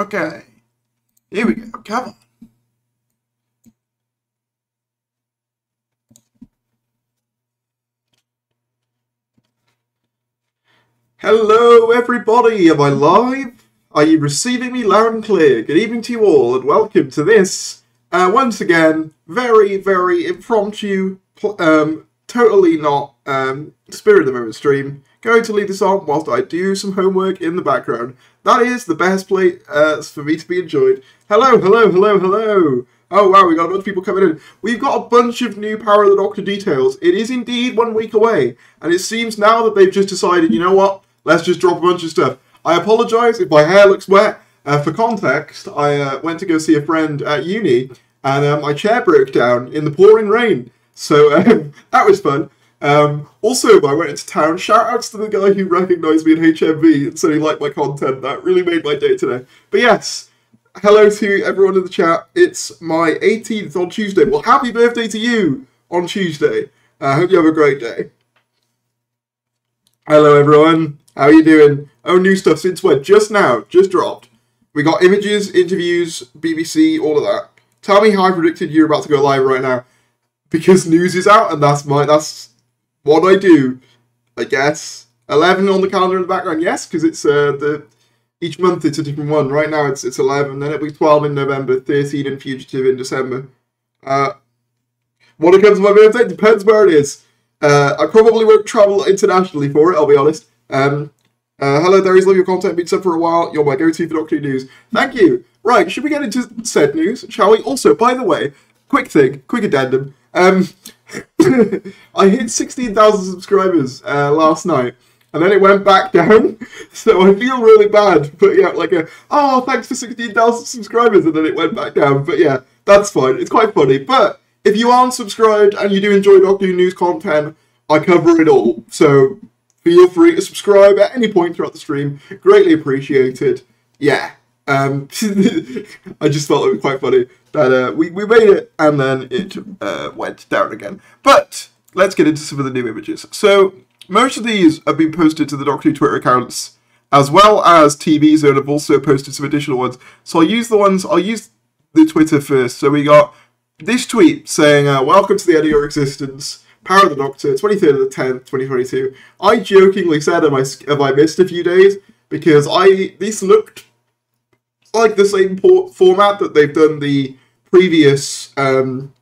Okay. Here we go. Come on. Hello, everybody. Am I live? Are you receiving me loud and clear? Good evening to you all, and welcome to this, once again, very, very impromptu, totally not spirit of the moment stream. Going to leave this on whilst I do some homework in the background. That is the best place for me to be enjoyed. Hello, hello, hello, hello. Oh, wow, we got a bunch of people coming in. We've got a bunch of new Power of the Doctor details. It is indeed 1 week away, and it seems now that they've just decided, you know what, let's just drop a bunch of stuff. I apologise if my hair looks wet. For context, I went to go see a friend at uni, and my chair broke down in the pouring rain. So that was fun. Also, I went into town. Shoutouts to the guy who recognised me in HMV and said he liked my content. That really made my day today. But yes, hello to everyone in the chat. It's my 18th on Tuesday. Well, happy birthday to you on Tuesday. I hope you have a great day. Hello, everyone. How are you doing? Oh, new stuff since when? Just now. Just dropped. We got images, interviews, BBC, all of that. Tell me how I predicted you're about to go live right now. Because news is out, and that's what I do, I guess. 11 on the calendar in the background, yes, because it's each month it's a different one. Right now it's 11, then it'll be 12 in November, 13 in Fugitive in December. When it comes to my birthday, depends where it is. I probably won't travel internationally for it, I'll be honest. Hello, there is love your content, been sub for a while. You're my go-to for Doctor Who news. Thank you. Right, should we get into said news, shall we? Also, by the way, quick thing, quick addendum. I hit 16,000 subscribers last night, and then it went back down, so I feel really bad putting out like a, oh, thanks for 16,000 subscribers, and then it went back down, but yeah, that's fine, it's quite funny. But if you aren't subscribed and you do enjoy Doctor Who news content, I cover it all, so feel free to subscribe at any point throughout the stream, greatly appreciated. Yeah, I just thought it was quite funny that we made it and then it went down again. But let's get into some of the new images. So most of these have been posted to the Doctor Who Twitter accounts, as well as TV Zone have also posted some additional ones. So I'll use the Twitter first. So we got this tweet saying, welcome to the end of your existence, Power of the Doctor, 23rd of the 10th, 2022. I jokingly said, have I missed a few days? Because these looked like the same format that they've done the previous countdown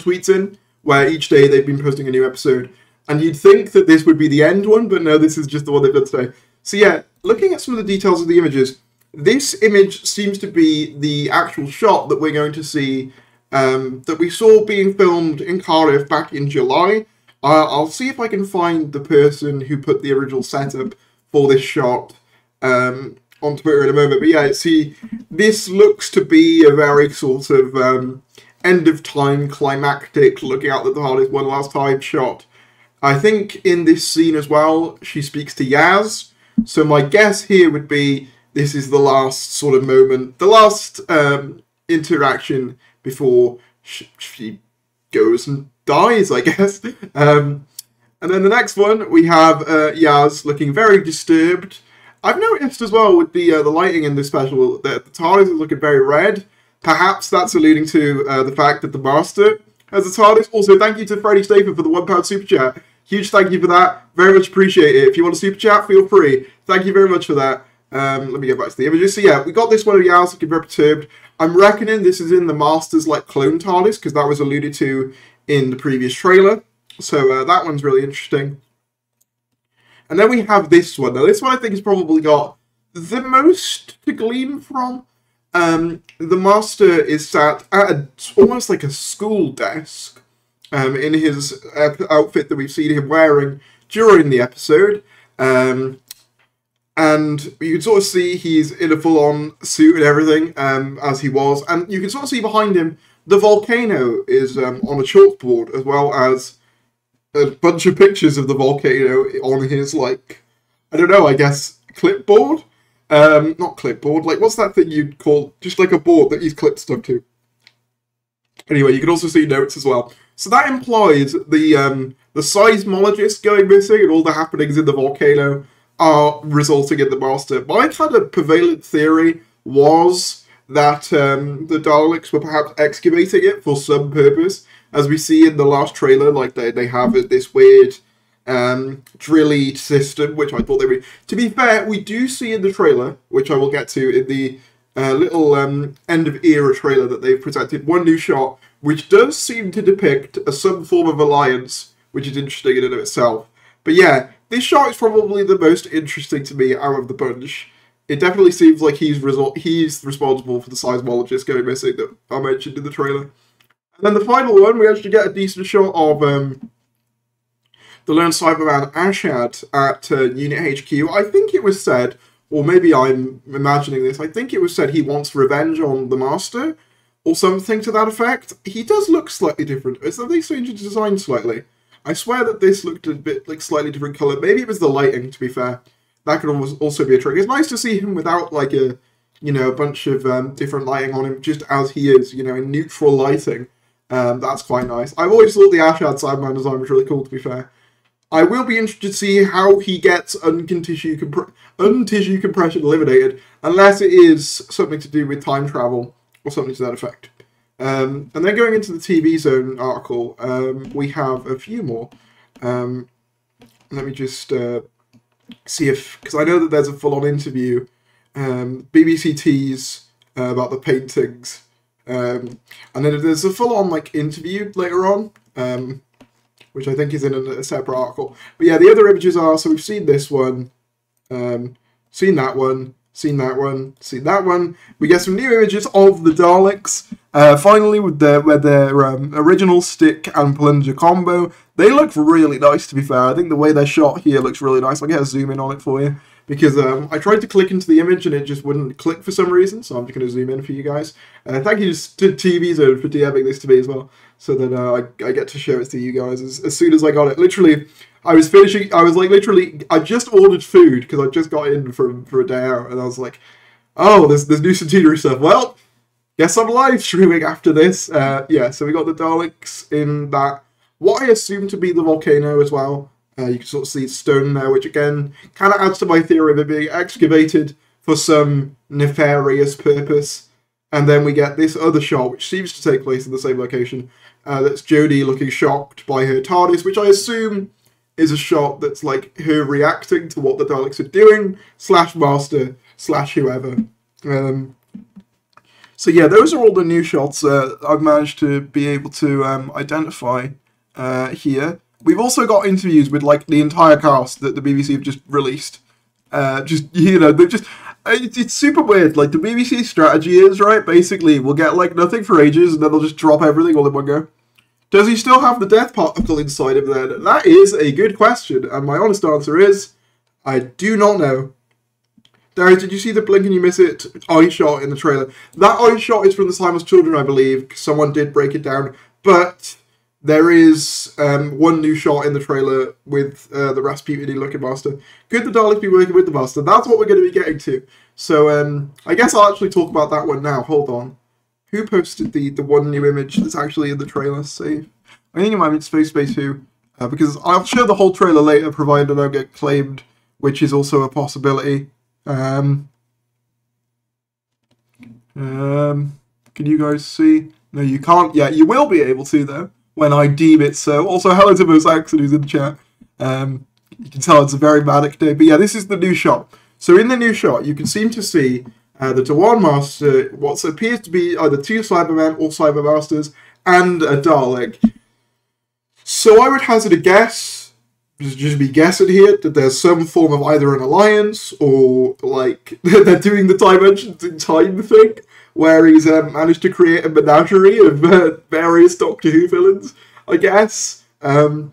tweets in, where each day they've been posting a new episode. And you'd think that this would be the end one, but no, this is just the one they've done today. So yeah, looking at some of the details of the images, this image seems to be the actual shot that we're going to see, that we saw being filmed in Cardiff back in July. I'll see if I can find the person who put the original setup for this shot, on Twitter in a moment. But yeah, see, this looks to be a very sort of end of time climactic, looking out that the TARDIS one last time shot. I think in this scene as well, she speaks to Yaz, so my guess here would be this is the last sort of moment, the last interaction before she goes and dies, I guess. And then the next one, we have Yaz looking very disturbed. I've noticed as well with the lighting in this special that the TARDIS is looking very red. Perhaps that's alluding to the fact that the Master has a TARDIS. Also, thank you to Freddie Staper for the £1 super chat. Huge thank you for that. Very much appreciate it. If you want a super chat, feel free. Thank you very much for that. Let me go back to the images. So yeah, we got this one of Yaz looking very perturbed. I'm reckoning this is in the Master's like clone TARDIS, because that was alluded to in the previous trailer. So that one's really interesting. And then we have this one. Now, this one I think has probably got the most to glean from. The Master is sat at almost like a school desk in his outfit that we've seen him wearing during the episode. And you can sort of see he's in a full-on suit and everything, as he was. And you can sort of see behind him the volcano is on a chalkboard, as well as a bunch of pictures of the volcano on his, like, I don't know, I guess, clipboard? Not clipboard, like, what's that thing you'd call, just like a board that he's clipped stuff to? Anyway, you can also see notes as well. So that implies the seismologist going missing and all the happenings in the volcano are resulting in the Master. My kind of prevalent theory was that the Daleks were perhaps excavating it for some purpose. As we see in the last trailer, like they have this weird drilly system, which I thought they would. To be fair, we do see in the trailer, which I will get to in the little end of era trailer that they've presented, one new shot, which does seem to depict some form of alliance, which is interesting in and of itself. But yeah, this shot is probably the most interesting to me out of the bunch. It definitely seems like he's responsible for the seismologist going missing that I mentioned in the trailer. And then the final one, we actually get a decent shot of the lone Cyberman Ashad at Unit HQ. I think it was said, or maybe I'm imagining this, I think it was said he wants revenge on the Master, or something to that effect. He does look slightly different. They changed the design slightly. I swear that this looked a bit like slightly different colour. Maybe it was the lighting, to be fair. That could also be a trick. It's nice to see him without, like, a bunch of different lighting on him, just as he is, in neutral lighting. That's quite nice. I've always thought the Ashad Cyberman design was really cool, to be fair. I will be interested to see how he gets untissue compression eliminated, unless it is something to do with time travel, or something to that effect. And then going into the TV Zone article, we have a few more. Let me just see if... Because I know that there's a full-on interview. BBC T's about the paintings. And then there's a full-on interview later on, which I think is in a separate article. But yeah, the other images are... So we've seen this one, seen that one, seen that one, seen that one. We get some new images of the Daleks. Finally, with their original stick and plunger combo. They look really nice, to be fair. I think the way they're shot here looks really nice. I'll get a zoom in on it for you. Because I tried to click into the image and it just wouldn't click for some reason. So I'm just going to zoom in for you guys. Thank you to TV Zone for DMing this to me as well. So that I get to show it to you guys as soon as I got it. Literally, I was finishing, I just ordered food because I just got in for a day out, and I was like, oh, there's new centenary stuff. Well, guess I'm live streaming after this. Yeah, so we got the Daleks in that, what I assume to be the volcano as well. You can sort of see stone there, which again, kind of adds to my theory of it being excavated for some nefarious purpose. And then we get this other shot, which seems to take place in the same location. That's Jodie looking shocked by her TARDIS, which I assume is a shot that's like her reacting to what the Daleks are doing, slash Master, slash whoever. So yeah, those are all the new shots I've managed to be able to identify here. We've also got interviews with the entire cast that the BBC have just released. It's super weird. The BBC strategy is, right, basically, we'll get, nothing for ages, and then they'll just drop everything all in one go. Does he still have the death particle inside him, then? That is a good question, and my honest answer is, I do not know. Darius, did you see the blink and you miss it eye shot in the trailer? That eye shot is from The Simon's Children, I believe. Someone did break it down, but there is one new shot in the trailer with the Rasputin-looking Master. Could the Daleks be working with the Master? That's what we're going to be getting to. So I guess I'll actually talk about that one now. Hold on. Who posted the one new image that's actually in the trailer? Save. I think it might be Space 2, because I'll show the whole trailer later, provided I don't get claimed, which is also a possibility. Can you guys see? No, you can't. Yeah, you will be able to, though, when I deem it so. Also, hello to Mosaxon, who's in the chat. You can tell it's a very manic day. But yeah, this is the new shot. So in the new shot, you can seem to see the Dhawan Master, what appears to be either two Cybermen or Cybermasters, and a Dalek. So I would hazard a guess, just be guessing here, that there's some form of either an alliance, or, they're doing the Dimensions in Time thing, where he's managed to create a menagerie of various Doctor Who villains, I guess. I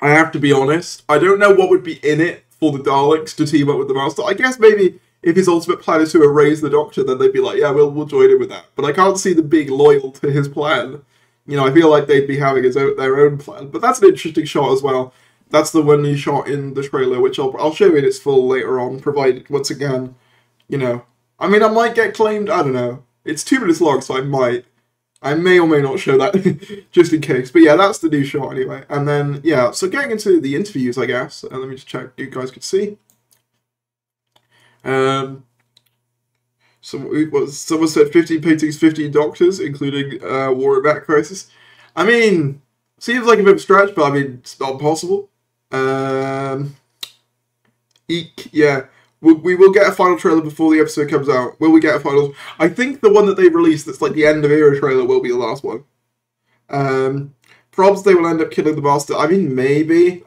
have to be honest, I don't know what would be in it for the Daleks to team up with the Master. I guess maybe if his ultimate plan is to erase the Doctor, then they'd be like, yeah, we'll join him with that. But I can't see them being loyal to his plan. I feel like they'd be having their own plan. But that's an interesting shot as well. That's the one you shot in the trailer, which I'll show in its full later on, provided, once again, I might get claimed, I don't know. It's 2 minutes long, so I might. I may or may not show that just in case. But yeah, that's the new shot anyway. And then, yeah, so getting into the interviews, I guess. Let me just check you guys could see. Someone said 15 paintings, 15 doctors, including War and Back Crisis. I mean, seems like a bit of a stretch, but I mean, it's not impossible. Eek, yeah. We will get a final trailer before the episode comes out. Will we get a final? I think the one that they released that's like the end of era trailer will be the last one. Probs they will end up killing the Master. I mean, maybe.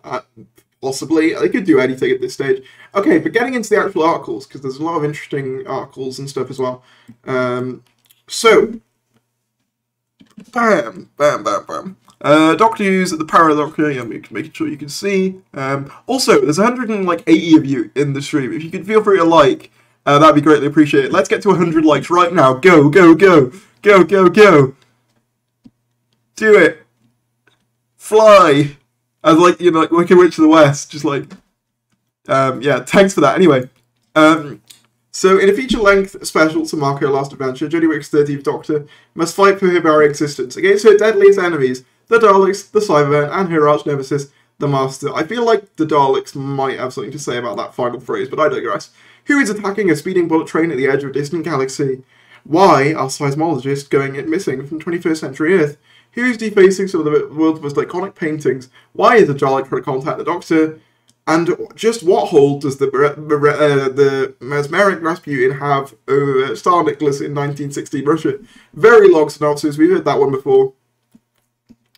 Possibly. They could do anything at this stage. Okay, but getting into the actual articles, because there's a lot of interesting articles and stuff as well. So, bam, bam, bam, bam. Doctor Who's at the Power of the Doctor. I'm making sure you can see. Also, there's 180 of you in the stream. If you could feel free to like, that'd be greatly appreciated. Let's get to 100 likes right now. Go, go, go. Go, go, go. Do it. Fly. As like, you know, like Wicked Witch of the West. Just like, yeah, thanks for that. Anyway, so, in a feature-length special to mark her last adventure, Jodie Whittaker's 13th Doctor must fight for her very existence against her deadliest enemies, the Daleks, the Cybermen, and her arch-nemesis, the Master. I feel like the Daleks might have something to say about that final phrase, but I digress. Who is attacking a speeding bullet train at the edge of a distant galaxy? Why are seismologists going missing from 21st century Earth? Who is defacing some of the world's most iconic paintings? Why is a Dalek trying to contact the Doctor? And just what hold does the mesmeric Rasputin have over Tsar Nicholas in 1916 Russia? Very long synopsis, we've heard that one before.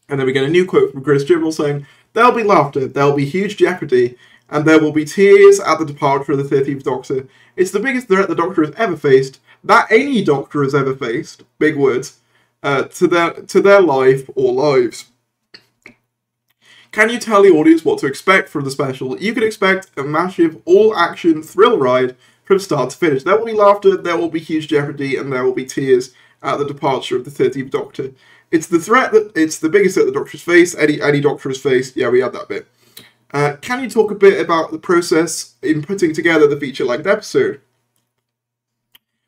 And then we get a new quote from Chris Chibnall saying, "There'll be laughter, there'll be huge jeopardy, and there will be tears at the departure of the 13th Doctor. It's the biggest threat the Doctor has ever faced, that any Doctor has ever faced," big words, to their life or lives. Can you tell the audience what to expect from the special? You can expect a massive all-action thrill ride from start to finish. There will be laughter, there will be huge jeopardy, and there will be tears at the departure of the 13th Doctor. It's the threat it's the biggest threat the Doctor's faced, any Doctor's faced. Yeah, we had that bit. Can you talk a bit about the process in putting together the feature-length episode?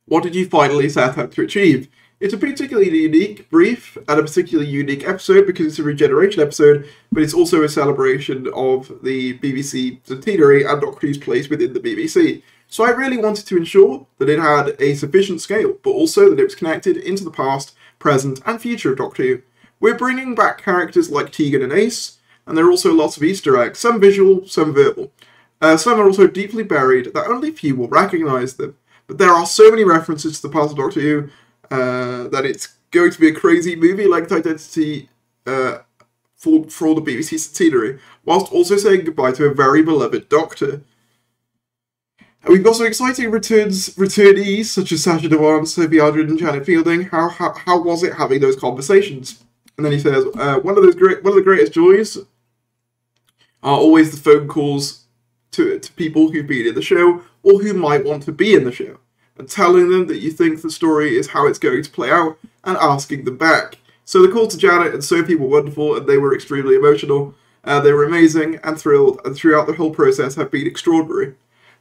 What did you finally set out to achieve? It's a particularly unique brief and a particularly unique episode because it's a regeneration episode, but it's also a celebration of the BBC centenary and Doctor Who's place within the BBC. So I really wanted to ensure that it had a sufficient scale, but also that it was connected into the past, present, and future of Doctor Who. We're bringing back characters like Tegan and Ace, and there are also lots of Easter eggs, some visual, some verbal. Some are also deeply buried that only few will recognise them, but there are so many references to the past of Doctor Who that it's going to be a crazy movie-like identity for the BBC centenary, whilst also saying goodbye to a very beloved Doctor. And we've got some exciting returnees such as Sacha Dhawan, Sophie Aldred, and Janet Fielding. How was it having those conversations? And then he says, one of the greatest joys are always the phone calls to people who've been in the show or who might want to be in the show, and telling them that you think the story is how it's going to play out, and asking them back. So the call to Janet and Sophie were wonderful, and they were extremely emotional. They were amazing and thrilled, and throughout the whole process have been extraordinary.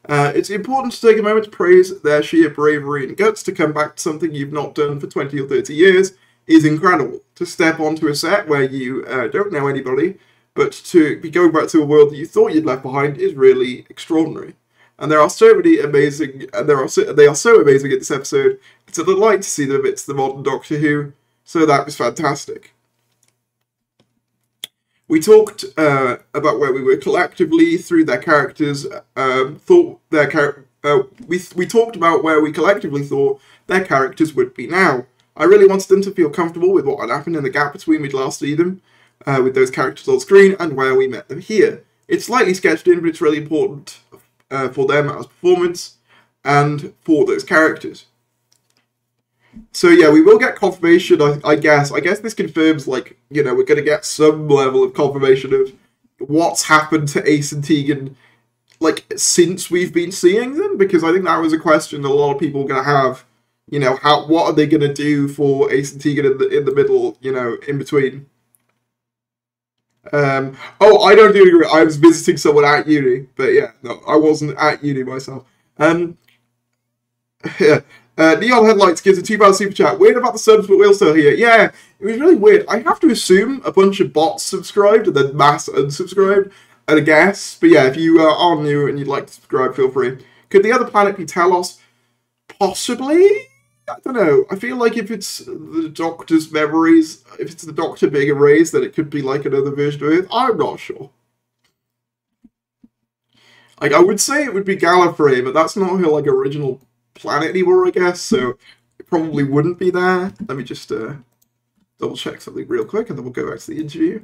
It's important to take a moment to praise their sheer bravery and guts to come back to something you've not done for 20 or 30 years is incredible. To step onto a set where you don't know anybody, but to be going back to a world that you thought you'd left behind is really extraordinary. And there are so many amazing, they are so amazing in this episode. It's a delight to see them amidst the modern Doctor Who. So that was fantastic. We talked about where we were collectively through their characters. We talked about where we collectively thought their characters would be now. I really wanted them to feel comfortable with what had happened in the gap between we'd last seen them with those characters on screen and where we met them here. It's slightly sketched in, but it's really important for them as performance and for those characters. So yeah, we will get confirmation, I guess this confirms, like, you know, we're going to get some level of confirmation of what's happened to Ace and Tegan, like, since we've been seeing them, because I think that was a question that a lot of people were going to have, you know, what are they going to do for Ace and Tegan in the middle, you know, in between. Oh, I don't do it. I was visiting someone at uni, but yeah, no, I wasn't at uni myself. Neon Headlights gives a £2 super chat. Weird about the subs, but we'll still hear. Yeah, it was really weird. I have to assume a bunch of bots subscribed and then mass unsubscribed, at a guess. But yeah, if you are new and you'd like to subscribe, feel free. Could the other planet be Talos? Possibly? I don't know. I feel like if it's the Doctor's memories, if it's the Doctor being erased, then it could be like another version of Earth. I'm not sure. Like, I would say it would be Gallifrey, but that's not her, like, original planet anymore, I guess, so it probably wouldn't be there. Let me just double check something real quick, and then we'll go back to the interview.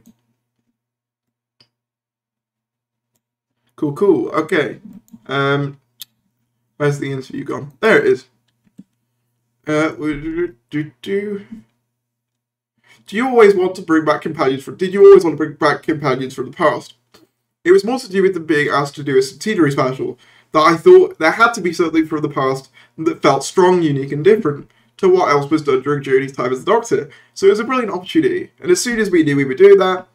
Cool, cool. Okay. Where's the interview gone? There it is. Did you always want to bring back companions from the past? It was more to do with them being asked to do a centenary special, that I thought there had to be something from the past that felt strong, unique, and different to what else was done during Jodie's time as the Doctor. So it was a brilliant opportunity, and as soon as we knew we were doing that,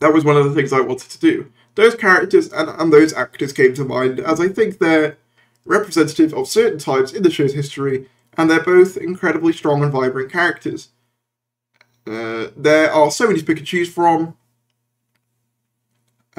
that was one of the things I wanted to do. Those characters and those actors came to mind, as I think they're representative of certain times in the show's history, and they're both incredibly strong and vibrant characters. There are so many to pick and choose from,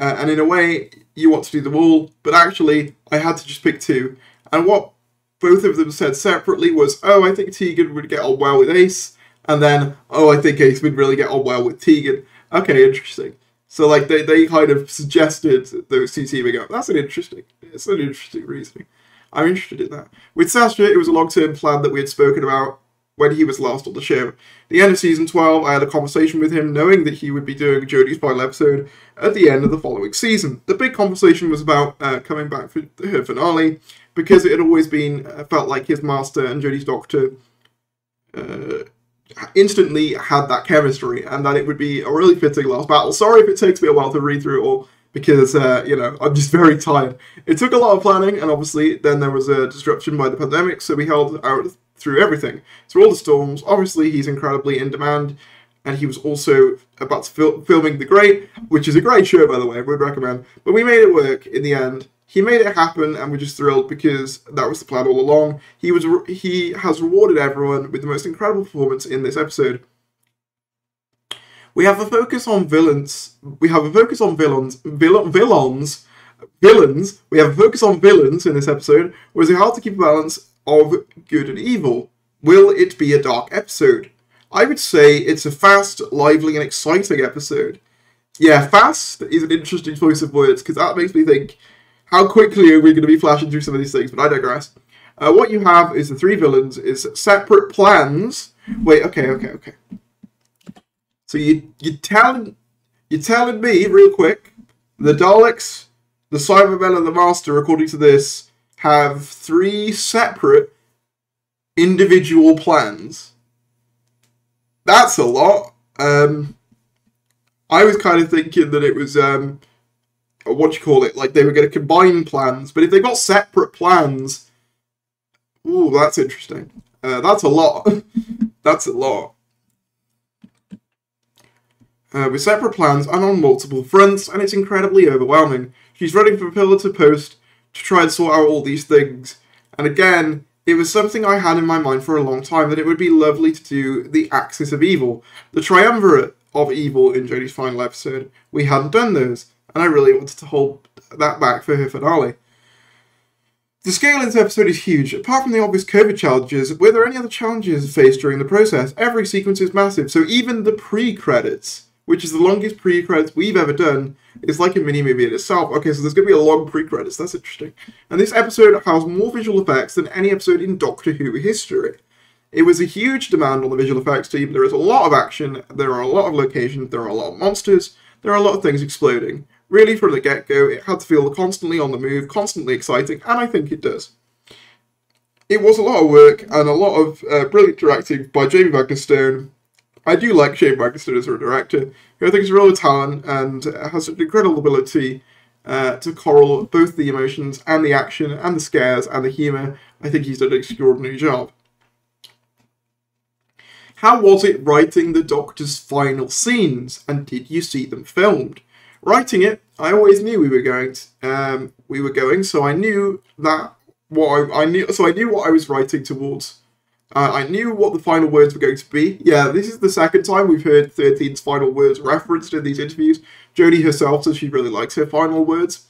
and in a way, you want to do them all, but actually, I had to just pick two. And what both of them said separately was, oh, I think Tegan would get on well with Ace, and then, oh, I think Ace would really get on well with Tegan. Okay, interesting. So, like, they kind of suggested those two teaming up. That's an interesting reasoning. I'm interested in that. With Sacha, it was a long-term plan that we had spoken about when he was last on the show. At the end of Season 12, I had a conversation with him, knowing that he would be doing Jodie's final episode at the end of the following season. The big conversation was about coming back for her finale, because it had always been felt like his Master and Jodie's Doctor instantly had that chemistry, and that it would be a really fitting last battle. Sorry if it takes me a while to read through it all, because, you know, I'm just very tired. It took a lot of planning, and obviously then there was a disruption by the pandemic, so we held out through everything, through all the storms. Obviously, he's incredibly in demand, and he was also about to filming The Great, which is a great show, by the way, I would recommend. But we made it work in the end. He made it happen, and we're just thrilled, because that was the plan all along. He has rewarded everyone with the most incredible performance in this episode. We have a focus on villains. We have a focus on villains in this episode. Was it hard to keep a balance of good and evil? Will it be a dark episode? I would say it's a fast, lively, and exciting episode. Yeah, fast is an interesting choice of words, because that makes me think, how quickly are we going to be flashing through some of these things? But I digress. What you have is the three villains is separate plans. Wait, okay. So you're telling me, real quick, the Daleks, the Cybermen, and the Master, according to this, have three separate individual plans. That's a lot. I was kind of thinking that it was, like they were going to combine plans, but if they've got separate plans, ooh, that's interesting. That's a lot. That's a lot. With separate plans and on multiple fronts, and it's incredibly overwhelming. She's running from pillar to post, to try and sort out all these things. And again, it was something I had in my mind for a long time, that it would be lovely to do the axis of evil, the triumvirate of evil in Jodie's final episode. We hadn't done those, and I really wanted to hold that back for her finale. The scale in this episode is huge. Apart from the obvious COVID challenges, were there any other challenges faced during the process? Every sequence is massive, so even the pre-credits, which is the longest pre-credits we've ever done, is like a mini-movie in itself. Okay, so there's going to be a long pre-credits, that's interesting. And this episode has more visual effects than any episode in Doctor Who history. It was a huge demand on the visual effects team. There is a lot of action, there are a lot of locations, there are a lot of monsters, there are a lot of things exploding. Really, from the get-go, it had to feel constantly on the move, constantly exciting, and I think it does. It was a lot of work, and a lot of brilliant directing by Jamie Magnus Stone. I do like Jamie Magnus Stone as a director, who I think is a real talent and has an incredible ability to correlate both the emotions and the action and the scares and the humour. I think he's done an extraordinary job. How was it writing the Doctor's final scenes, and did you see them filmed? Writing it, I always knew we were going, so I knew that what I knew. So I knew what I was writing towards. I knew what the final words were going to be. Yeah, this is the second time we've heard 13's final words referenced in these interviews. Jodie herself says she really likes her final words.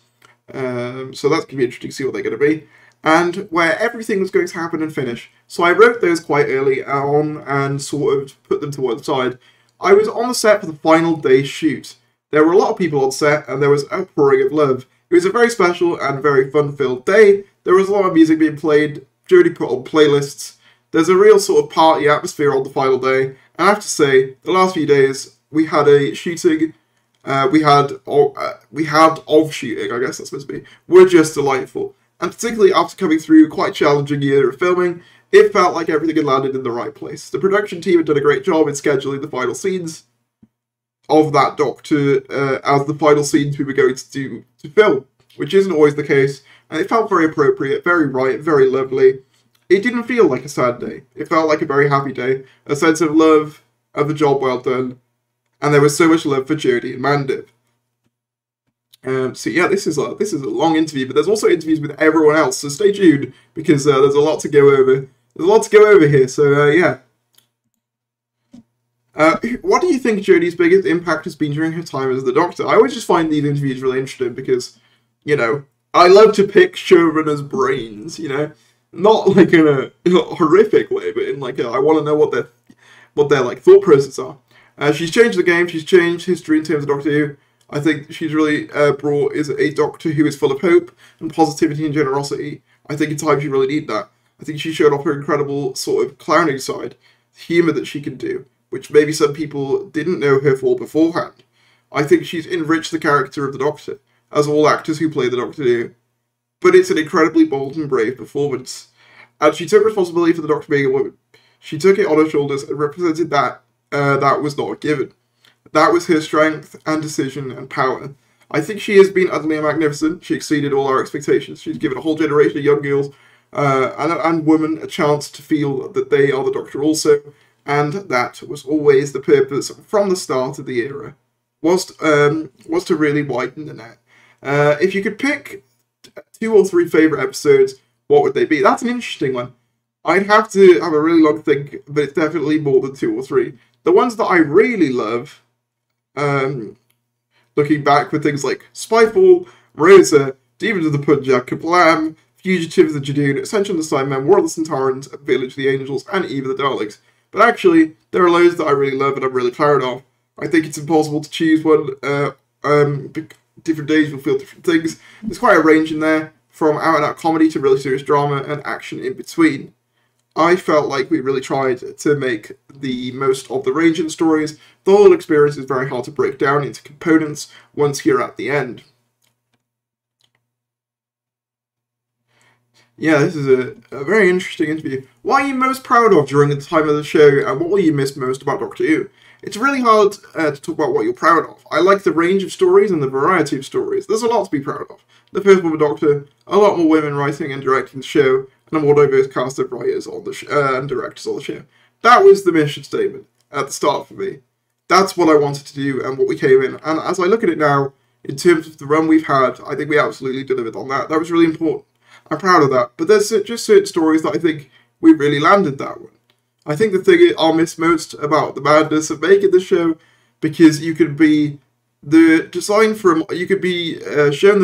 So that's going to be interesting to see what they're going to be. And where everything was going to happen and finish. So I wrote those quite early on and sort of put them to one side. I was on the set for the final day shoot. There were a lot of people on set and there was an outpouring of love. It was a very special and very fun-filled day. There was a lot of music being played. Jodie put on playlists. There's a real sort of party atmosphere on the final day. And I have to say, the last few days, we had a shooting... we had of shooting, I guess that's supposed to be, were just delightful. And particularly after coming through quite a challenging year of filming, it felt like everything had landed in the right place. The production team had done a great job in scheduling the final scenes of that Doctor as the final scenes we were going to do to film, which isn't always the case, and it felt very appropriate, very right, very lovely. It didn't feel like a sad day. It felt like a very happy day, a sense of love, of a job well done, and there was so much love for Jodie and Mandip. So yeah, this is a long interview, but there's also interviews with everyone else, so stay tuned, because there's a lot to go over. There's a lot to go over here, so yeah. What do you think Jodie's biggest impact has been during her time as the Doctor? I always just find these interviews really interesting, because, you know, I love to pick showrunners' brains, you know? Not, like, in a horrific way, but in, like, I want to know what their like, thought processes are. She's changed the game, she's changed history in terms of Doctor Who. I think she's really brought a Doctor who is full of hope and positivity and generosity. I think in times you really need that. I think she showed off her incredible sort of clowning side, humour that she can do, which maybe some people didn't know her for beforehand. I think she's enriched the character of the Doctor, as all actors who play the Doctor do. But it's an incredibly bold and brave performance. And she took responsibility for the Doctor being a woman. She took it on her shoulders and represented that. That was not a given. That was her strength and decision and power. I think she has been utterly magnificent. She exceeded all our expectations. She's given a whole generation of young girls and women a chance to feel that they are the Doctor also, and that was always the purpose from the start of the era, was to really widen the net. If you could pick 2 or 3 favourite episodes, what would they be? That's an interesting one. I'd have to have a really long think, but it's definitely more than 2 or 3. The ones that I really love, looking back with things like Spyfall, Rosa, Demons of the Punjab, Kerblam, Fugitives of the Jadoon, Ascension of the Cybermen, War of the Centaurans, Village of the Angels, and Eve of the Daleks. But actually, there are loads that I really love and I'm really proud of. I think it's impossible to choose one. Different days will feel different things. There's quite a range in there, from out-and-out comedy to really serious drama and action in between. I felt like we really tried to make the most of the range in stories. The whole experience is very hard to break down into components once you're at the end. Yeah, this is a very interesting interview. What are you most proud of during the time of the show, and what will you miss most about Doctor Who? It's really hard to talk about what you're proud of. I like the range of stories and the variety of stories. There's a lot to be proud of. The first Woman Doctor, a lot more women writing and directing the show, and a more diverse cast of writers on the and directors on the show. That was the mission statement at the start for me. That's what I wanted to do and what we came in. And as I look at it now, in terms of the run we've had, I think we absolutely delivered on that. That was really important. I'm proud of that. But there's just certain stories that I think we really landed that one. I think the thing I'll miss most about the madness of making the show, because you could be shown the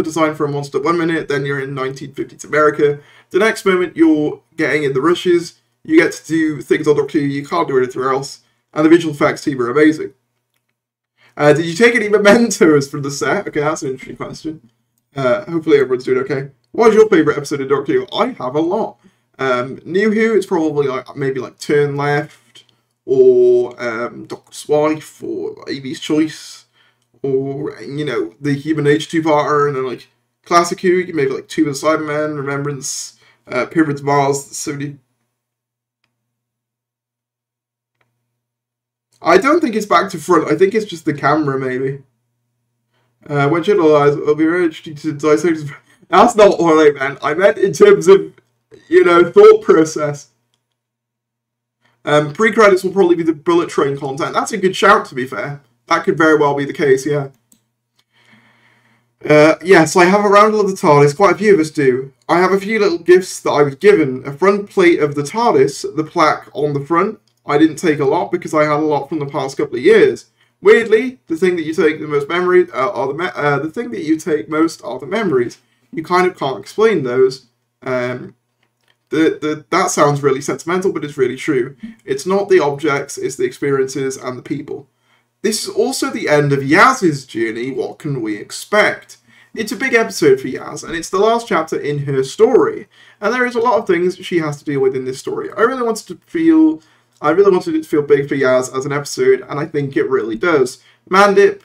design for a monster one minute, then you're in 1950s America. The next moment you're getting in the rushes, you get to do things on Doctor Who you can't do anything else, and the visual effects team are amazing. Did you take any mementos from the set? Okay, that's an interesting question. Hopefully everyone's doing okay. What is your favourite episode of Doctor Who? I have a lot. New Who, it's probably like maybe Turn Left, or Doctor's Wife, or Amy's Choice, or, you know, the Human Age 2-parter, and then like Classic Who, maybe like Tomb of the Cybermen, Remembrance, Pyramids of Mars, I don't think it's back to front, I think it's just the camera, maybe. When generalized, it'll be very interesting to dissect. That's not what I meant. I meant in terms of, you know, thought process. Pre-credits will probably be the bullet train content. That's a good shout, to be fair. That could very well be the case, yeah. Yes, I have a roundel of the TARDIS, quite a few of us do. I have a few little gifts that I was given. A front plate of the TARDIS, the plaque on the front. I didn't take a lot because I had a lot from the past couple of years. Weirdly, the thing that you take the most memories are the memories. You kind of can't explain those. That sounds really sentimental, but it's really true. It's not the objects, it's the experiences and the people. This is also the end of Yaz's journey, what can we expect? It's a big episode for Yaz, and it's the last chapter in her story. And there is a lot of things she has to deal with in this story. I really wanted it to feel big for Yaz as an episode, and I think it really does. Mandip,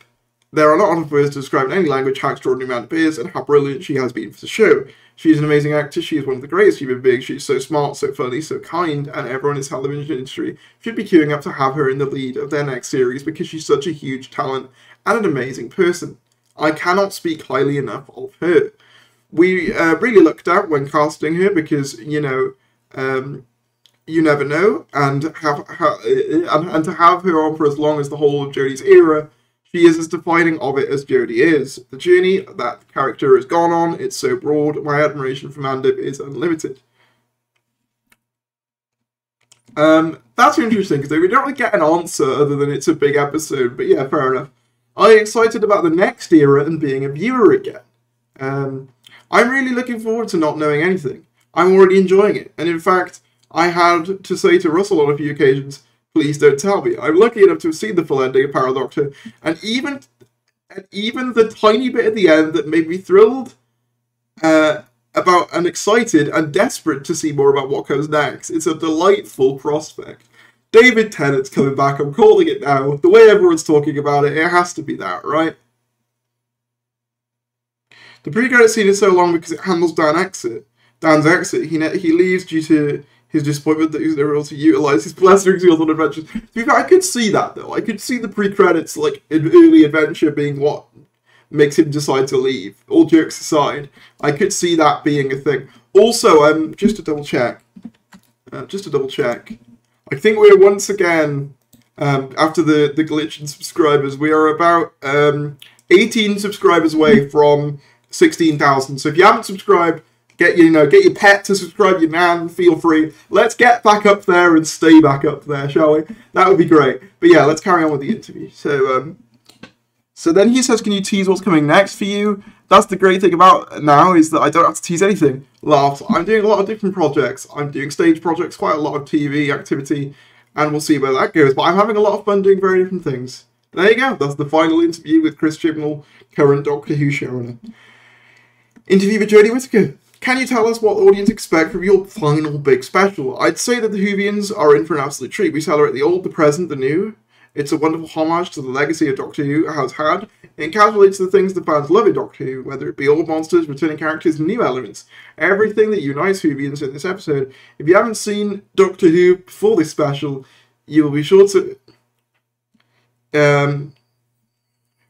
there are not enough words to describe in any language how extraordinary Mandip is and how brilliant she has been for the show. She's an amazing actor, she is one of the greatest human beings, she's so smart, so funny, so kind, and everyone in the television industry should be queuing up to have her in the lead of their next series because she's such a huge talent and an amazing person. I cannot speak highly enough of her. We really looked at when casting her because, you know, you never know, and to have her on for as long as the whole of Jodie's era, she is as defining of it as Jodie is. The journey that character has gone on, it's so broad. My admiration for Mandip is unlimited. That's interesting, because we don't really get an answer other than it's a big episode, but yeah, fair enough. Are you excited about the next era and being a viewer again? I'm really looking forward to not knowing anything. I'm already enjoying it, and in fact, I had to say to Russell on a few occasions, please don't tell me. I'm lucky enough to have seen the full ending of Power of the Doctor, and even the tiny bit at the end that made me thrilled about and excited and desperate to see more about what comes next. It's a delightful prospect. David Tennant's coming back, I'm calling it now. The way everyone's talking about it, it has to be that, right? The pre-credit scene is so long because it handles Dan's exit. He leaves due to his disappointment that he was never able to utilise his blessings on adventures. I could see that, though. I could see the pre-credits, like, an early adventure being what makes him decide to leave. All jokes aside, I could see that being a thing. Also, just to double check, I think we're once again, after the glitch in subscribers, we are about 18 subscribers away from 16,000. So if you haven't subscribed, get your pet to subscribe, your man, feel free. Let's get back up there and stay back up there, shall we? That would be great. But yeah, let's carry on with the interview. So then he says, can you tease what's coming next for you? That's the great thing about now is that I don't have to tease anything. Laughs. I'm doing a lot of different projects. I'm doing stage projects, quite a lot of TV activity, and we'll see where that goes. But I'm having a lot of fun doing very different things. There you go. That's the final interview with Chris Chibnall, current Doctor Who showrunner. Interview with Jodie Whittaker. Can you tell us what the audience expect from your final big special? I'd say that the Whovians are in for an absolute treat. We celebrate the old, the present, the new. It's a wonderful homage to the legacy of Doctor Who has had. It encapsulates the things the fans love in Doctor Who, whether it be old monsters, returning characters, and new elements. Everything that unites Whovians in this episode. If you haven't seen Doctor Who before this special, you will be sure to...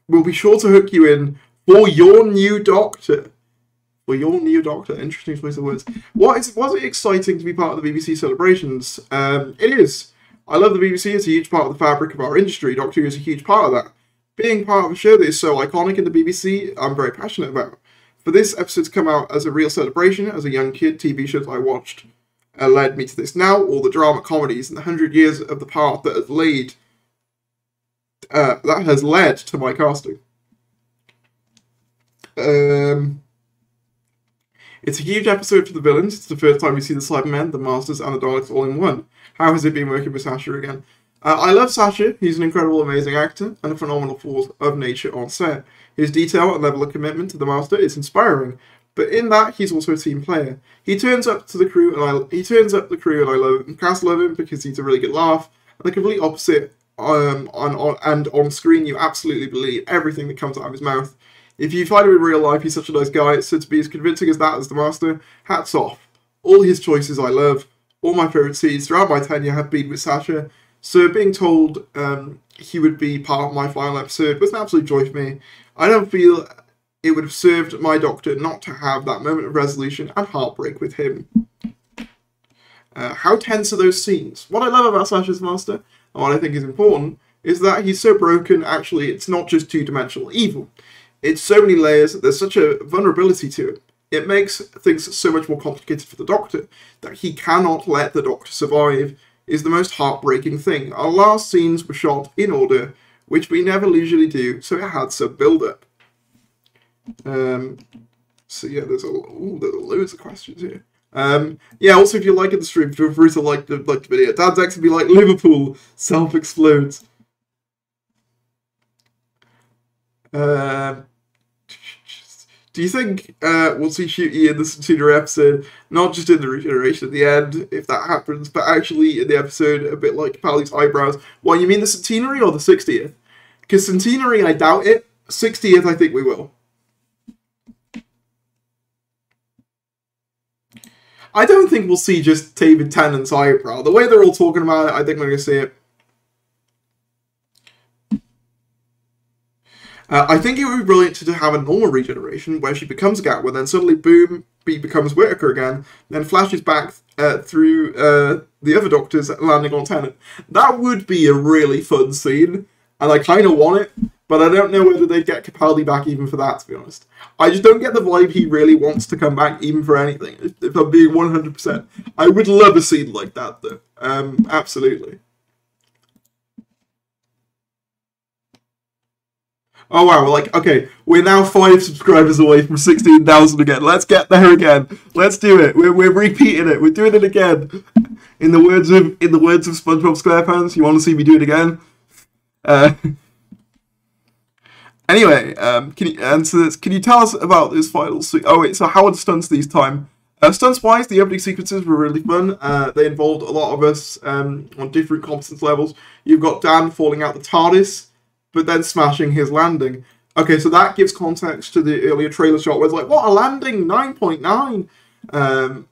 we'll be sure to hook you in for your new Doctor. Interesting choice of words. Was it exciting to be part of the BBC celebrations? It is. I love the BBC. It's a huge part of the fabric of our industry. Doctor Who is a huge part of that. Being part of a show that is so iconic in the BBC, I'm very passionate about. For this episode to come out as a real celebration, as a young kid, TV shows I watched led me to this now. All the drama, comedies, and the 100 years of the path that has led to my casting. It's a huge episode for the villains. It's the first time we see the Cybermen, the Masters, and the Daleks all in one. How has it been working with Sacha again? I love Sacha. He's an incredible, amazing actor and a phenomenal force of nature on set. His detail and level of commitment to the Master is inspiring, but in that he's also a team player. He turns up the crew and I love him. Cast love him because he's a really good laugh. And the complete opposite on screen, you absolutely believe everything that comes out of his mouth. If you find him in real life, he's such a nice guy, so to be as convincing as that as the Master, hats off. All his choices I love. All my favourite scenes throughout my tenure have been with Sacha, so being told he would be part of my final episode was an absolute joy for me. I don't feel it would have served my Doctor not to have that moment of resolution and heartbreak with him. How tense are those scenes? What I love about Sacha's Master, and what I think is important, is that he's so broken, actually, it's not just two-dimensional evil. It's so many layers, there's such a vulnerability to it. It makes things so much more complicated for the Doctor that he cannot let the Doctor survive is the most heartbreaking thing. Our last scenes were shot in order, which we never usually do, so it had some build-up. So yeah, there's loads of questions here. Yeah, also if you like the stream, feel free to like the video. Dad's ex would be like, Liverpool self-explodes. Do you think we'll see Shooty in the Centenary episode, not just in the regeneration at the end, if that happens, but actually in the episode, a bit like Pally's eyebrows? Well, you mean the Centenary or the 60th? Because Centenary, I doubt it. 60th, I think we will. I don't think we'll see just David Tennant's eyebrow. The way they're all talking about it, I think we're going to see it. I think it would be brilliant to have a normal regeneration where she becomes Gatwa, then suddenly, boom, B becomes Whittaker again, then flashes back through the other Doctors landing on Tennant. That would be a really fun scene, and I kind of want it, but I don't know whether they'd get Capaldi back even for that, to be honest. I just don't get the vibe he really wants to come back even for anything, if I'm being 100%. I would love a scene like that, though. Absolutely. Oh wow, we're like, okay, we're now 5 subscribers away from 16,000 again. Let's get there again. Let's do it. We're repeating it. We're doing it again. In the words of SpongeBob SquarePants, you want to see me do it again? Anyway, can you answer this? Can you tell us about this final suit? Oh wait, so Howard stunts these time. Stunts-wise, the opening sequences were really fun. They involved a lot of us on different competence levels. You've got Dan falling out the TARDIS, but then smashing his landing. Okay, so that gives context to the earlier trailer shot where it's like, what a landing, 9.9!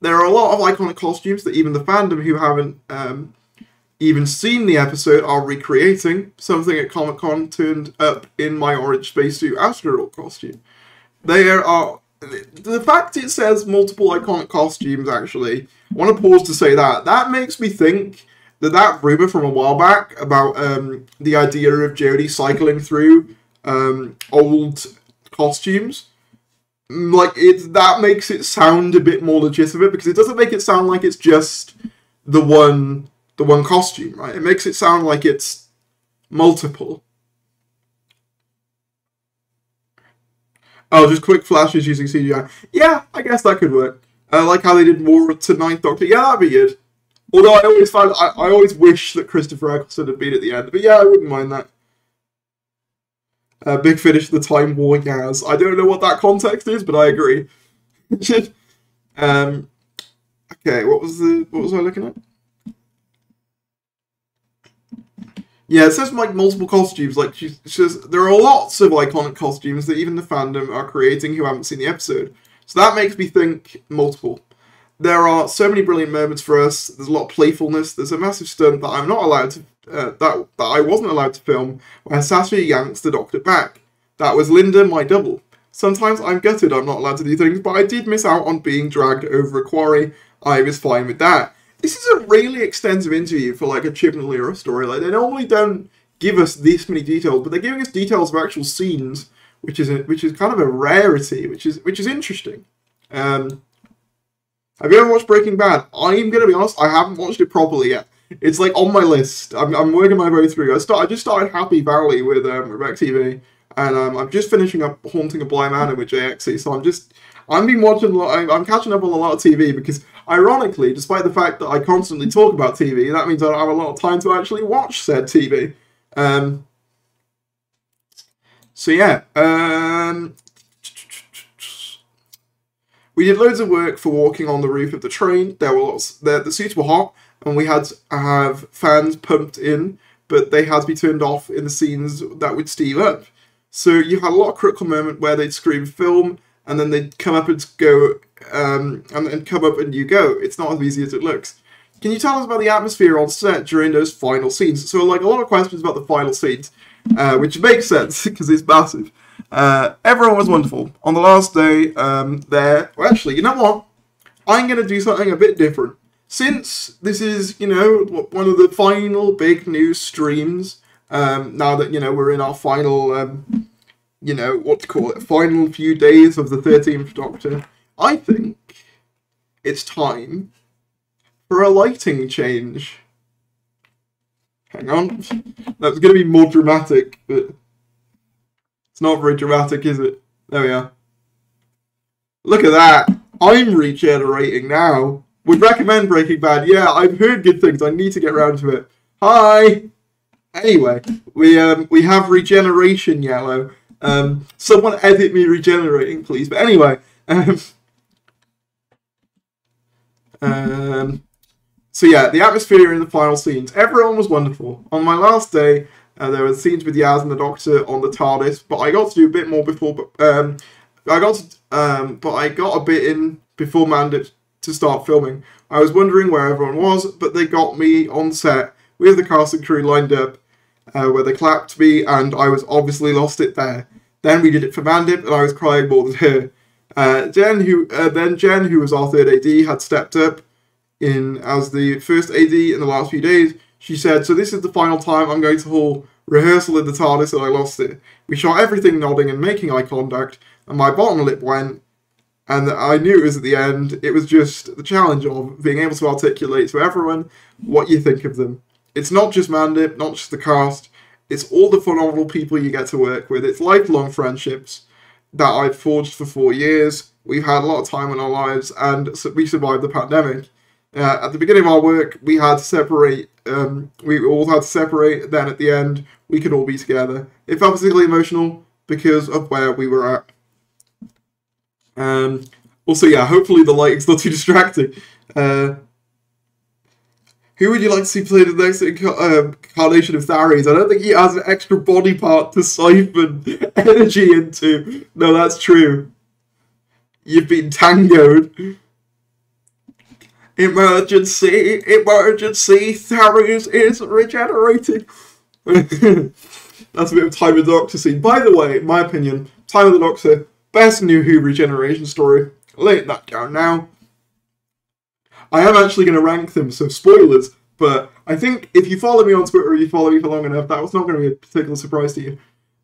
There are a lot of iconic costumes that even the fandom who haven't even seen the episode are recreating. Something at Comic-Con turned up in my orange spacesuit astronaut costume. There are... The fact it says multiple iconic costumes, actually, I want to pause to say that. That makes me think... that rumour from a while back about the idea of Jodie cycling through old costumes, like, that makes it sound a bit more legitimate, because it doesn't make it sound like it's just the one costume, right? It makes it sound like it's multiple. Oh, just quick flashes using CGI. Yeah, I guess that could work. Like how they did War of the Ninth Doctor. Yeah, that'd be good. Although I always wish that Christopher Eccleston had been at the end, but yeah, I wouldn't mind that. Big finish of the Time War, Yaz. I don't know what that context is, but I agree. Okay, what was I looking at? Yeah, it says like multiple costumes. Like she says, there are lots of iconic costumes that even the fandom are creating who haven't seen the episode. So that makes me think multiple. There are so many brilliant moments for us. There's a lot of playfulness. There's a massive stunt that I'm not allowed to that I wasn't allowed to film, where Sacha yanks the Doctor back. That was Linda, my double. Sometimes I'm gutted I'm not allowed to do things, but I did miss out on being dragged over a quarry. I was fine with that. This is a really extensive interview for like a Chibnall era storyline. Like, they normally don't give us this many details, but they're giving us details of actual scenes, which is kind of a rarity, which is interesting. Have you ever watched Breaking Bad? I'm going to be honest, I haven't watched it properly yet. It's like on my list. I'm working my way through. I just started Happy Valley with Rex TV, and I'm just finishing up Haunting a Blind Manor with JXE, so I've been watching a lot, I'm catching up on a lot of TV, because ironically, despite the fact that I constantly talk about TV, that means I don't have a lot of time to actually watch said TV. So yeah, we did loads of work for walking on the roof of the train. The seats were hot, and we had to have fans pumped in, but they had to be turned off in the scenes that would steam up. So you had a lot of critical moment where they'd scream film, and then they'd come up and go, and come up and you go. It's not as easy as it looks. Can you tell us about the atmosphere on set during those final scenes? So like a lot of questions about the final scenes, which makes sense because it's massive. Everyone was wonderful. On the last day, well, actually, you know what? I'm going to do something a bit different. Since this is, you know, one of the final big news streams, now that, you know, we're in our final you know, what to call it, final few days of the 13th Doctor, I think it's time for a lighting change. Hang on. That's going to be more dramatic, but it's not very dramatic, is it? There we are. Look at that. I'm regenerating now. Would recommend Breaking Bad. Yeah, I've heard good things. I need to get round to it. Hi! Anyway, we have regeneration yellow. Someone edit me regenerating, please. But anyway, so yeah, the atmosphere in the final scenes. Everyone was wonderful. On my last day, there were scenes with Yaz and the Doctor on the TARDIS, but I got to do a bit more before. I got a bit in before Mandip to start filming. I was wondering where everyone was, but they got me on set with the cast and crew lined up, where they clapped me, and I was obviously lost it there. Then we did it for Mandip, and I was crying more than her. Jen, who was our third AD, had stepped up in as the first AD in the last few days. She said, "So this is the final time I'm going to hold rehearsal in the TARDIS, and I lost it. We shot everything nodding and making eye contact, and my bottom lip went, and I knew it was at the end. It was just the challenge of being able to articulate to everyone what you think of them. It's not just Mandip, not just the cast. It's all the phenomenal people you get to work with. It's lifelong friendships that I've forged for 4 years. We've had a lot of time in our lives, and we survived the pandemic. At the beginning of our work, we had to separate. We all had to separate. Then at the end, we could all be together. It felt particularly emotional because of where we were at." Also, yeah, hopefully the lighting's not too distracting. Who would you like to see played in the next incarnation of Tharies? I don't think he has an extra body part to siphon energy into. No, that's true. You've been tangoed. Emergency, emergency, Tharies is regenerating. That's a bit of Time of the Doctor scene. By the way, in my opinion, Time of the Doctor, best new Who regeneration story. Laying that down now. I am actually going to rank them, so spoilers, but I think if you follow me on Twitter or you follow me for long enough, that was not going to be a particular surprise to you.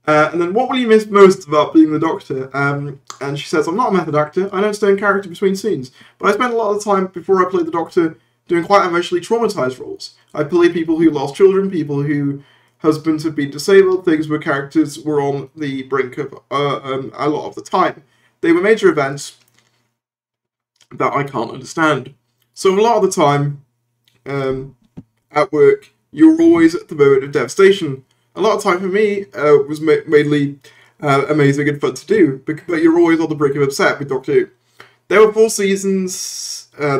And then, what will you miss most about being the Doctor? And she says, "I'm not a method actor. I don't stay in character between scenes, but I spent a lot of time before I played the Doctor doing quite emotionally traumatised roles. I played people who lost children, people who husbands have been disabled, things where characters were on the brink of a lot of the time. They were major events that I can't understand. So a lot of the time, at work, you're always at the moment of devastation. A lot of time for me was mainly amazing and fun to do, but you're always on the brink of upset with Doctor Who. There were 4 seasons, there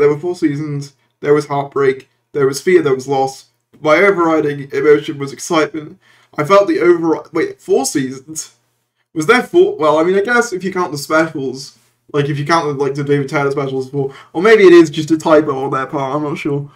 was heartbreak, there was fear, there was loss. My overriding emotion was excitement. I felt the overall... Wait, 4 seasons? Was there 4? Well, I mean, I guess if you count the specials... Like, if you count, like, the David Tennant specials before. Or maybe it is just a typo on their part, I'm not sure.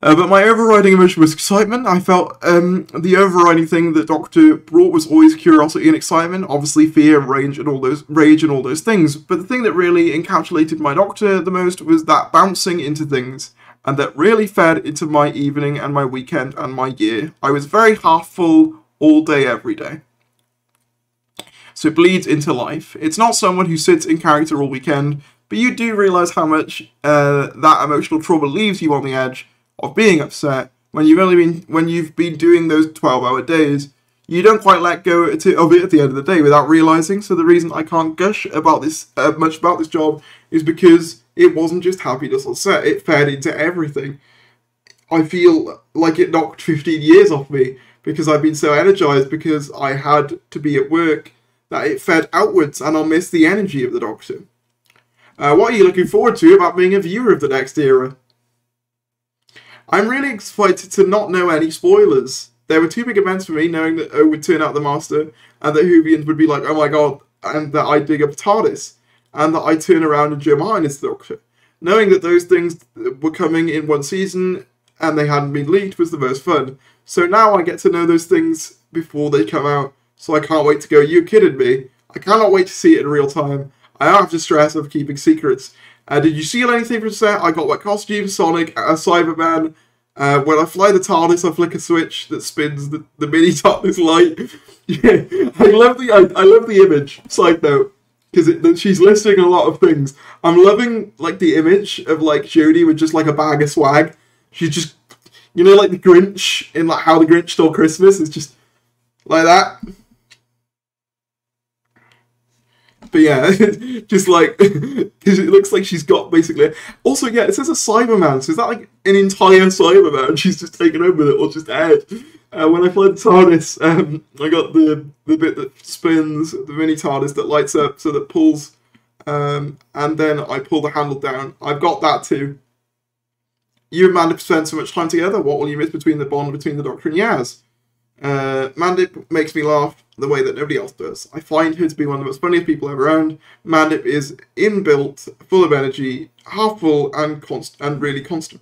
But my overriding emotion was excitement. I felt the overriding thing that Doctor brought was always curiosity and excitement. Obviously, fear and rage and all those things. But the thing that really encapsulated my Doctor the most was that bouncing into things. And that really fed into my evening and my weekend and my year. I was very half full all day, every day. So it bleeds into life. It's not someone who sits in character all weekend, but you do realise how much that emotional trauma leaves you on the edge of being upset when you've been doing those 12-hour days. You don't quite let go of it at the end of the day without realising. So the reason I can't gush about this much about this job is because it wasn't just happiness on set; it fed into everything. I feel like it knocked 15 years off me because I've been so energised because I had to be at work. That it fed outwards, and I'll miss the energy of the Doctor. What are you looking forward to about being a viewer of the next era? I'm really excited to not know any spoilers. There were 2 big events for me, knowing that O would turn out the Master, and that Whovians would be like, "Oh my god," and that I'd dig up TARDIS, and that I'd turn around and Joe Martin is the Doctor. Knowing that those things were coming in 1 season, and they hadn't been leaked, was the most fun. So now I get to know those things before they come out. So I can't wait to go, "You kidding me? I cannot wait to see it in real time. I don't have to stress of keeping secrets. Did you steal anything from set? I got wet costumes, Sonic, a Cyberman, When I fly the TARDIS, I flick a switch that spins the mini TARDIS light. Yeah, I love the image. Side note, because she's listing a lot of things. I'm loving like the image of like Jodie with just like a bag of swag. She's just, you know, like the Grinch in like How the Grinch Stole Christmas. It's just like that. But yeah, just like, because it looks like she's got basically. Also, yeah, it says a Cyberman, so is that like an entire Cyberman? She's just taken over with it, or just ahead. When I played TARDIS, I got the bit that spins, the mini TARDIS that lights up, so that pulls, and then I pull the handle down. I've got that too. You and Mandip spend so much time together. What will you miss between the bond between the Doctor and Yaz? Mandip makes me laugh the way that nobody else does. I find her to be one of the most funniest people ever around. Mandip is inbuilt, full of energy, half full and really constant.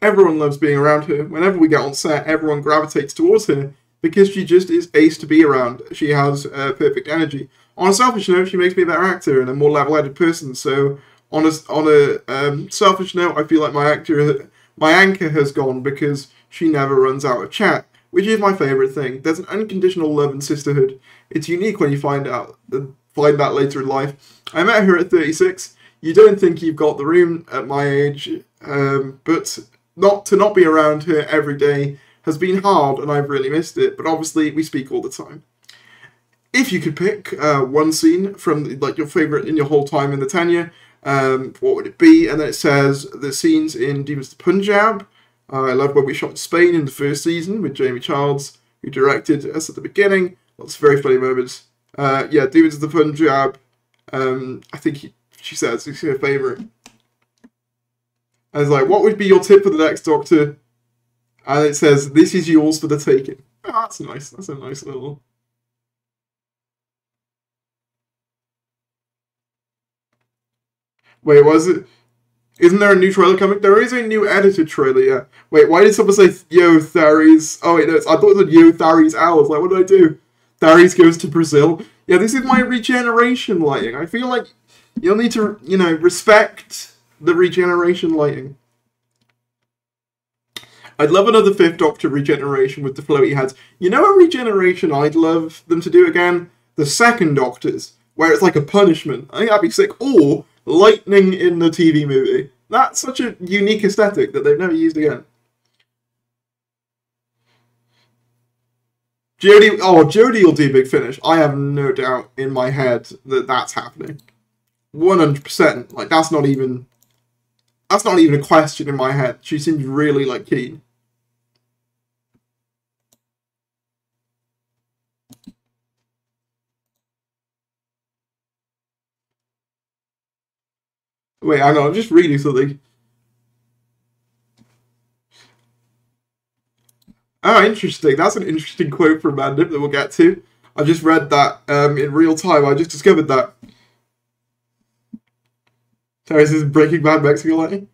Everyone loves being around her. Whenever we get on set, everyone gravitates towards her because she just is ace to be around. She has perfect energy. On a selfish note, she makes me a better actor and a more level-headed person. So on a selfish note, I feel like my anchor has gone because she never runs out of chat, which is my favourite thing. There's an unconditional love and sisterhood. It's unique when you find that later in life. I met her at 36. You don't think you've got the room at my age, but not be around her every day has been hard, and I've really missed it. But obviously, we speak all the time. If you could pick one scene from like your favourite in your whole time in the tenure, what would it be? And then it says the scenes in Demons of the Punjab. I love when we shot in Spain in the first season with Jamie Childs, who directed us at the beginning. Lots of very funny moments. Yeah, Demons of the Punjab. I think she says it's her favourite. I was like, what would be your tip for the next Doctor? And it says, this is yours for the taking. Oh, that's nice. That's a nice little... Wait, was it? Isn't there a new trailer coming? There is a new edited trailer, yeah. Wait, why did someone say, yo, Therese? Oh, wait, no, I thought it was yo, Therese Owls. Like, what did I do? Therese goes to Brazil. Yeah, this is my regeneration lighting. I feel like you'll need to, you know, respect the regeneration lighting. I'd love another 5th Doctor regeneration with the floaty heads. You know a regeneration I'd love them to do again? The 2nd Doctor's, where it's like a punishment. I think that'd be sick. Or... lightning in the TV movie. That's such a unique aesthetic that they've never used again. Jodie, oh, Jodie will do Big Finish. I have no doubt in my head that that's happening. 100%. Like, that's not even a question in my head. She seems really, like, keen. Wait, hang on, I'm just reading something. Oh, interesting. That's an interesting quote from Mandip that we'll get to. I just read that in real time. I just discovered that. Terry's is Breaking Bad Mexico lighting.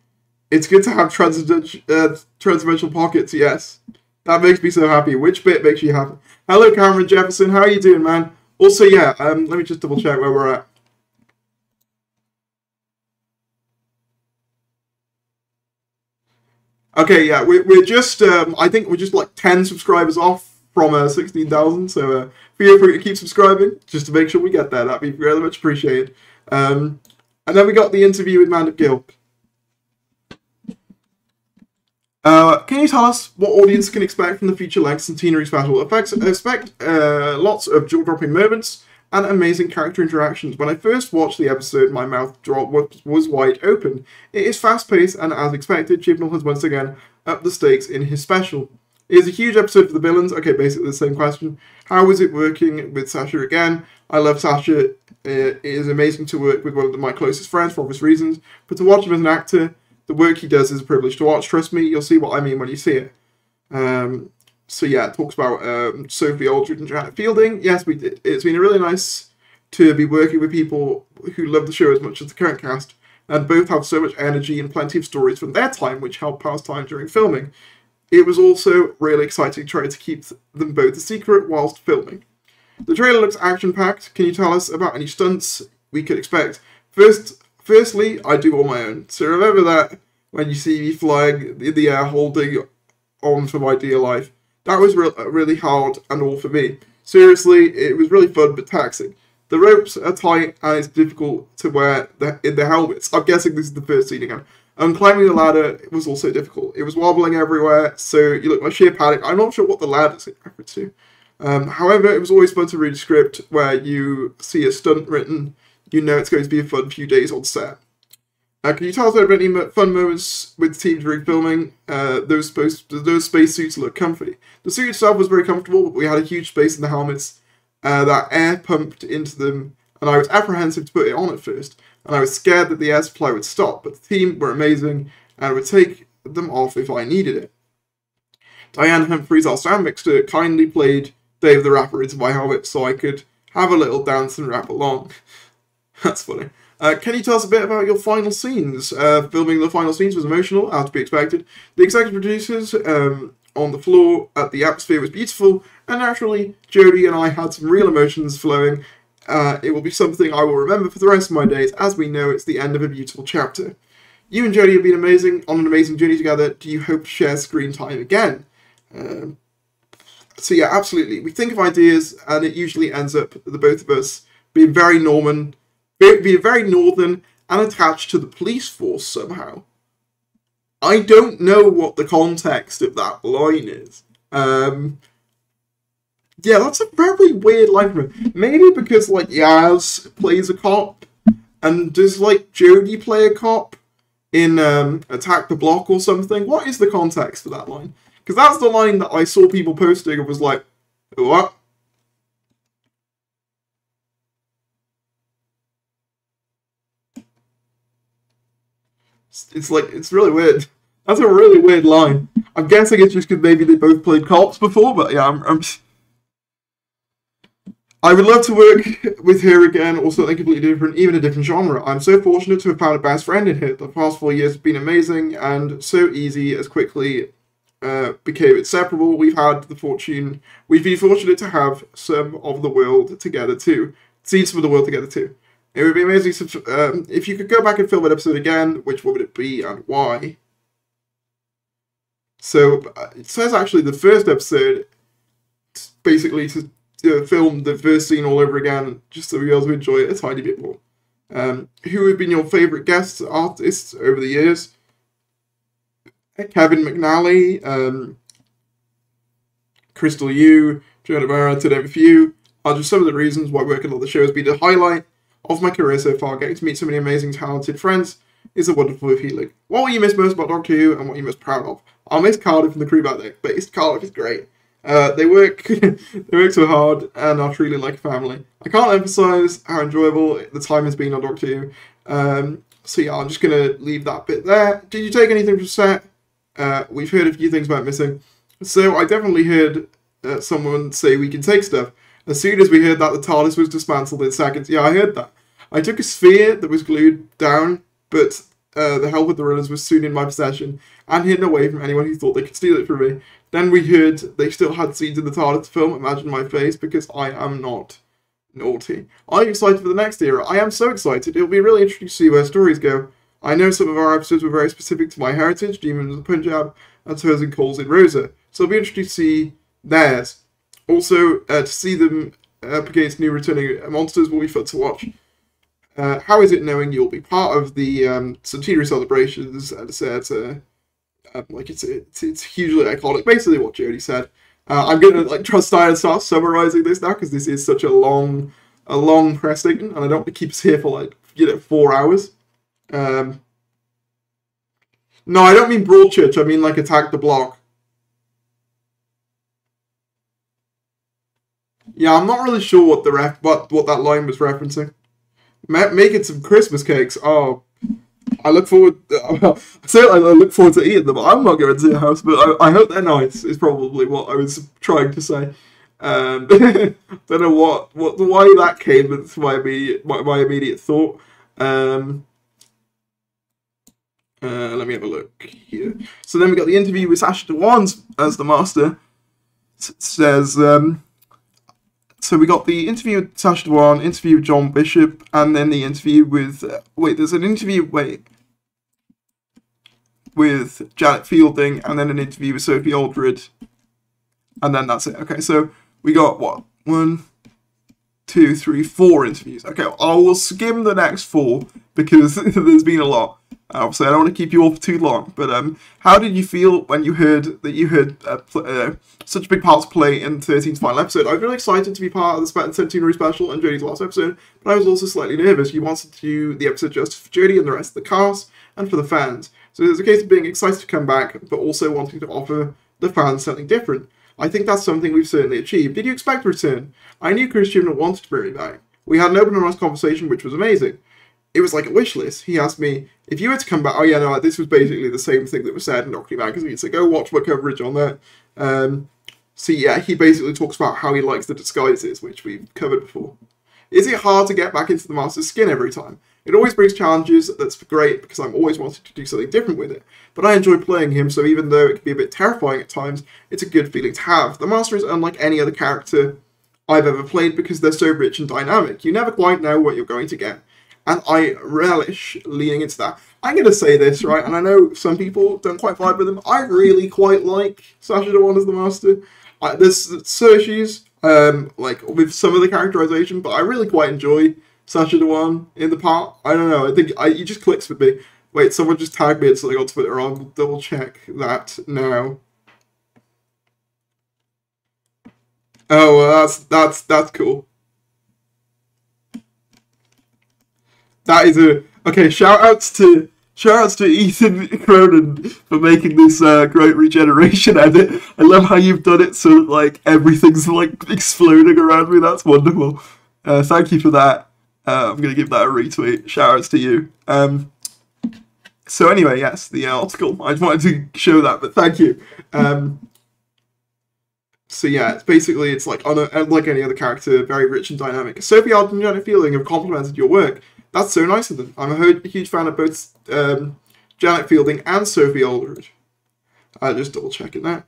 It's good to have transdimensional pockets, yes. That makes me so happy. Which bit makes you happy? Hello, Cameron Jefferson. How are you doing, man? Also, yeah, let me just double check where we're at. Okay, yeah, we're just, I think we're just like 10 subscribers off from 16,000, so feel free to keep subscribing just to make sure we get there. That'd be very much appreciated. And then we got the interview with Mandip Gill. Can you tell us what audience can expect from the future length centenary special? Expect lots of jaw-dropping moments and amazing character interactions. When I first watched the episode, my mouth was wide open. It is fast-paced, and as expected, Chibnall has once again upped the stakes in his special. It is a huge episode for the villains. Okay, basically the same question. How is it working with Sacha again? I love Sacha. It is amazing to work with one of my closest friends for obvious reasons, but to watch him as an actor, the work he does is a privilege to watch. Trust me, you'll see what I mean when you see it. So yeah, it talks about Sophie Aldred and Janet Fielding. Yes, we did. It's been really nice to be working with people who love the show as much as the current cast, and both have so much energy and plenty of stories from their time which helped pass time during filming. It was also really exciting trying to keep them both a secret whilst filming. The trailer looks action-packed. Can you tell us about any stunts we could expect? Firstly, I do all my own, so remember that when you see me flying in the air, holding on for my dear life. That was really hard and all for me. Seriously, it was really fun but taxing. The ropes are tight and it's difficult to wear in the helmets. I'm guessing this is the first scene again. And climbing the ladder was also difficult. It was wobbling everywhere, so you look like sheer panic. I'm not sure what the ladder's referred to. However, it was always fun to read a script where you see a stunt written. You know it's going to be a fun few days on set. Can you tell us about any fun moments with the team during filming? Those space suits look comfy. The suit itself was very comfortable, but we had a huge space in the helmets that air pumped into them, and I was apprehensive to put it on at first, and I was scared that the air supply would stop, but the team were amazing and would take them off if I needed it. Diane Humphries, our sound mixer, kindly played Dave the Rapper into my helmet so I could have a little dance and rap along. That's funny. Can you tell us a bit about your final scenes? Filming the final scenes was emotional, as to be expected. The executive producers on the floor at the atmosphere was beautiful, and naturally, Jodie and I had some real emotions flowing. It will be something I will remember for the rest of my days, as we know it's the end of a beautiful chapter. You and Jodie have been amazing on an amazing journey together. Do you hope to share screen time again? So yeah, absolutely. We think of ideas, and it usually ends up the both of us being very Norman. Be very northern and attached to the police force somehow. I don't know what the context of that line is. Yeah, that's a very weird line from it. Maybe because like Yaz plays a cop, and does like Jodie play a cop in Attack the Block or something? What is the context for that line? Because that's the line that I saw people posting and was like, what? It's like, it's really weird. That's a really weird line. I'm guessing it's just because maybe they both played cops before, but yeah, I would love to work with her again, or something completely different, even a different genre. I'm so fortunate to have found a best friend in her. The past 4 years have been amazing and so easy as quickly became inseparable. We've been fortunate to have some of the world together too. Seen some of the world together too. It would be amazing if you could go back and film an episode again. Which one would it be and why? So it says actually the first episode, basically to film the first scene all over again, just so we also enjoy it a tiny bit more. Who have been your favourite guest artists over the years? Kevin McNally, Crystal Yu, Joan O'Mara, to name a few, are just some of the reasons why working on the show has been a highlight of my career so far. Getting to meet so many amazing, talented friends is a wonderful feeling. What will you miss most about Doctor Who, and what are you most proud of? I'll miss Cardiff and the crew back there. Based Cardiff is great. They work so hard and are truly like a family. I can't emphasise how enjoyable the time has been on Doctor Who. So yeah, I'm just gonna leave that bit there. Did you take anything from set? We've heard a few things about missing. So I definitely heard someone say we can take stuff. As soon as we heard that, the TARDIS was dismantled in seconds. Yeah, I heard that. I took a sphere that was glued down, but the help of the runners was soon in my possession and hidden away from anyone who thought they could steal it from me. Then we heard they still had scenes in the TARDIS film. Imagine my face, because I am not naughty. Are you excited for the next era? I am so excited. It will be really interesting to see where stories go. I know some of our episodes were very specific to my heritage, Demons of the Punjab, and Hers and Calls in Rosa. So it'll be interesting to see theirs. Also, to see them up against new returning monsters will be fun to watch. How is it knowing you'll be part of the centenary celebrations? And it's hugely iconic. Basically, what Jodie said. I'm gonna trust I and start summarizing this now, because this is such a long press statement, and I don't want to keep us here for 4 hours. No, I don't mean Broadchurch. I mean like Attack the Block. Yeah, I'm not really sure what the what that line was referencing. Making some Christmas cakes. Oh, I look forward. I look forward to eating them. I'm not going to your house, but I hope they're nice. Is probably what I was trying to say. Don't know why that came. That's my immediate thought. Let me have a look here. So then we got the interview with Sacha Dhawan as the Master. So we got the interview with Sacha Dhawan, interview with John Bishop, and then the interview with... with Janet Fielding, and then an interview with Sophie Aldred, and then that's it. Okay, so we got, what, 4 interviews. Okay, I will skim the next 4, because there's been a lot. Obviously, I don't want to keep you all for too long, but how did you feel when you heard that you had such big parts play in 13's final episode? I was really excited to be part of the centenary special and Jodie's last episode, but I was also slightly nervous. You wanted to do the episode just for Jodie and the rest of the cast and for the fans. So it's a case of being excited to come back, but also wanting to offer the fans something different. I think that's something we've certainly achieved. Did you expect a return? I knew Chris Chibnall wanted to bring me back. We had an open and honest conversation, which was amazing. It was like a wish list. He asked me, if you were to come back, oh yeah, no, this was basically the same thing that was said in Doctor Who magazine, so go watch my coverage on that. So yeah, he basically talks about how he likes the disguises, which we've covered before. Is it hard to get back into the Master's skin every time? It always brings challenges, that's great, because I'm always wanting to do something different with it. But I enjoy playing him, so even though it can be a bit terrifying at times, it's a good feeling to have. The Master is unlike any other character I've ever played because they're so rich and dynamic. You never quite know what you're going to get. And I relish leaning into that. I'm going to say this, right, and I know some people don't quite vibe with him. I really quite like Sacha Dhawan as the Master. There's some issues like with some of the characterization, but I really quite enjoy Sacha Dhawan in the part. I don't know, I think he just clicks with me. Wait, someone just tagged me and something on Twitter. I'll double check that now. Oh, well, that's cool. That is a okay. Shoutouts to Ethan Cronin for making this great regeneration edit. I love how you've done it so that, like, everything's like exploding around me. That's wonderful. Thank you for that. I'm gonna give that a retweet. Shoutouts to you. So anyway, yes, the article. I just wanted to show that, but thank you. So yeah, it's basically it's like on a, like any other character, very rich and dynamic. Sophie Aldred and Janet Fielding have complimented your work. That's so nice of them. I'm a huge fan of both Janet Fielding and Sophie Aldred. I'll just double check it now.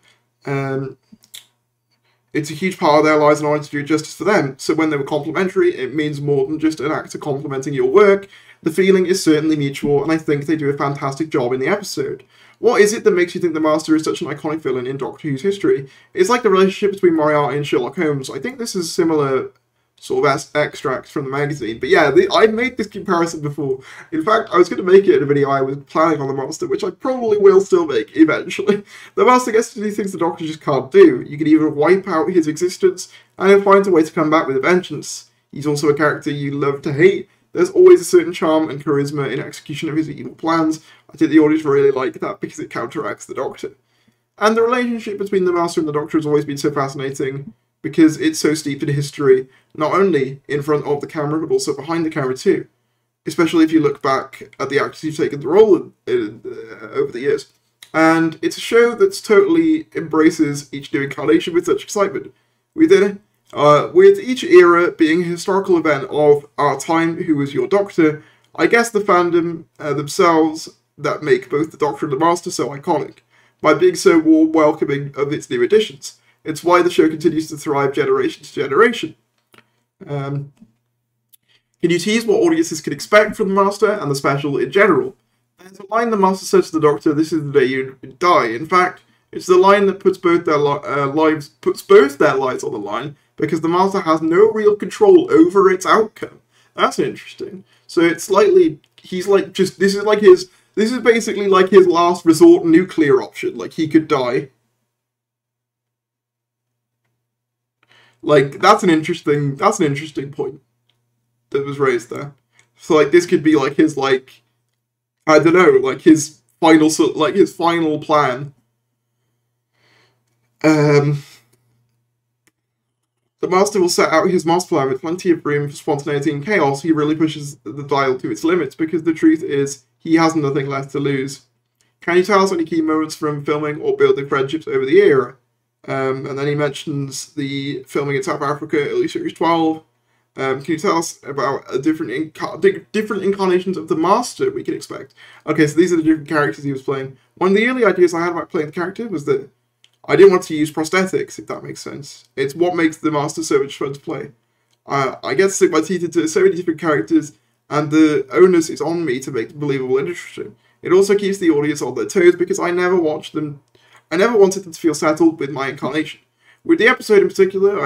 It's a huge part of their lives and I wanted to do justice for them. So when they were complimentary, it means more than just an actor complimenting your work. The feeling is certainly mutual and I think they do a fantastic job in the episode. What is it that makes you think the Master is such an iconic villain in Doctor Who's history? It's like the relationship between Moriarty and Sherlock Holmes. I think this is similar sort of extract from the magazine, but yeah, I made this comparison before. In fact, I was going to make it in a video I was planning on the Master, which I probably will still make eventually. The Master gets to do things the Doctor just can't do. You can either wipe out his existence, and he'll find a way to come back with a vengeance. He's also a character you love to hate. There's always a certain charm and charisma in execution of his evil plans. I think the audience really liked that because it counteracts the Doctor. And the relationship between the Master and the Doctor has always been so fascinating, because it's so steeped in history, not only in front of the camera, but also behind the camera too. Especially if you look back at the actors who've taken the role in over the years. And it's a show that's totally embraces each new incarnation with such excitement. We did it. With each era being a historical event of our time, who was your Doctor, I guess the fandom themselves that make both the Doctor and the Master so iconic, by being so warm, welcoming of its new additions. It's why the show continues to thrive generation to generation. Can you tease what audiences can expect from the Master and the special in general? There's a line the Master says to the Doctor, "This is the day you die." In fact, it's the line that puts both their lives on the line, because the Master has no real control over its outcome. That's interesting. So it's slightly this is basically like his last resort nuclear option. Like, he could die. Like, that's an interesting point that was raised there. So, like, this could be like his, like, I don't know, like his final plan. The Master will set out his master plan with plenty of room for spontaneity and chaos. He really pushes the dial to its limits because the truth is he has nothing left to lose. Can you tell us any key moments from filming or building friendships over the era? And then he mentions the filming in South Africa, early series 12. Can you tell us about different incarnations of the Master we can expect? Okay, so these are the different characters he was playing. One of the early ideas I had about playing the character was that I didn't want to use prosthetics, if that makes sense. It's what makes the Master so much fun to play. I get to stick my teeth into so many different characters, and the onus is on me to make them believable and interesting. It also keeps the audience on their toes because I never wanted them to feel settled with my incarnation. With this episode in particular,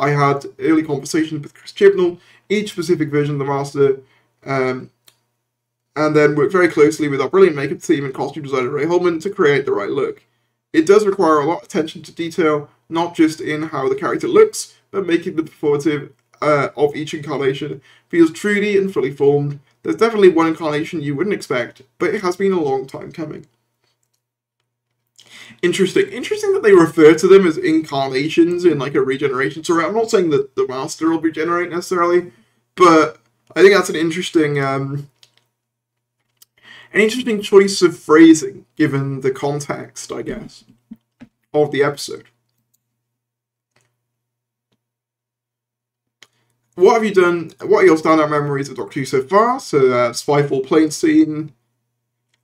I had early conversations with Chris Chibnall, each specific version of the Master, and then worked very closely with our brilliant makeup team and costume designer Ray Holman to create the right look. It does require a lot of attention to detail, not just in how the character looks, but making the performative of each incarnation feels truly and fully formed. There's definitely one incarnation you wouldn't expect, but it has been a long time coming. Interesting that they refer to them as incarnations in like a regeneration. So I'm not saying that the Master will regenerate necessarily, but I think that's an interesting choice of phrasing given the context, I guess, of the episode. What have you done? What are your standout memories of Doctor Who so far? So, Spyfall plane scene.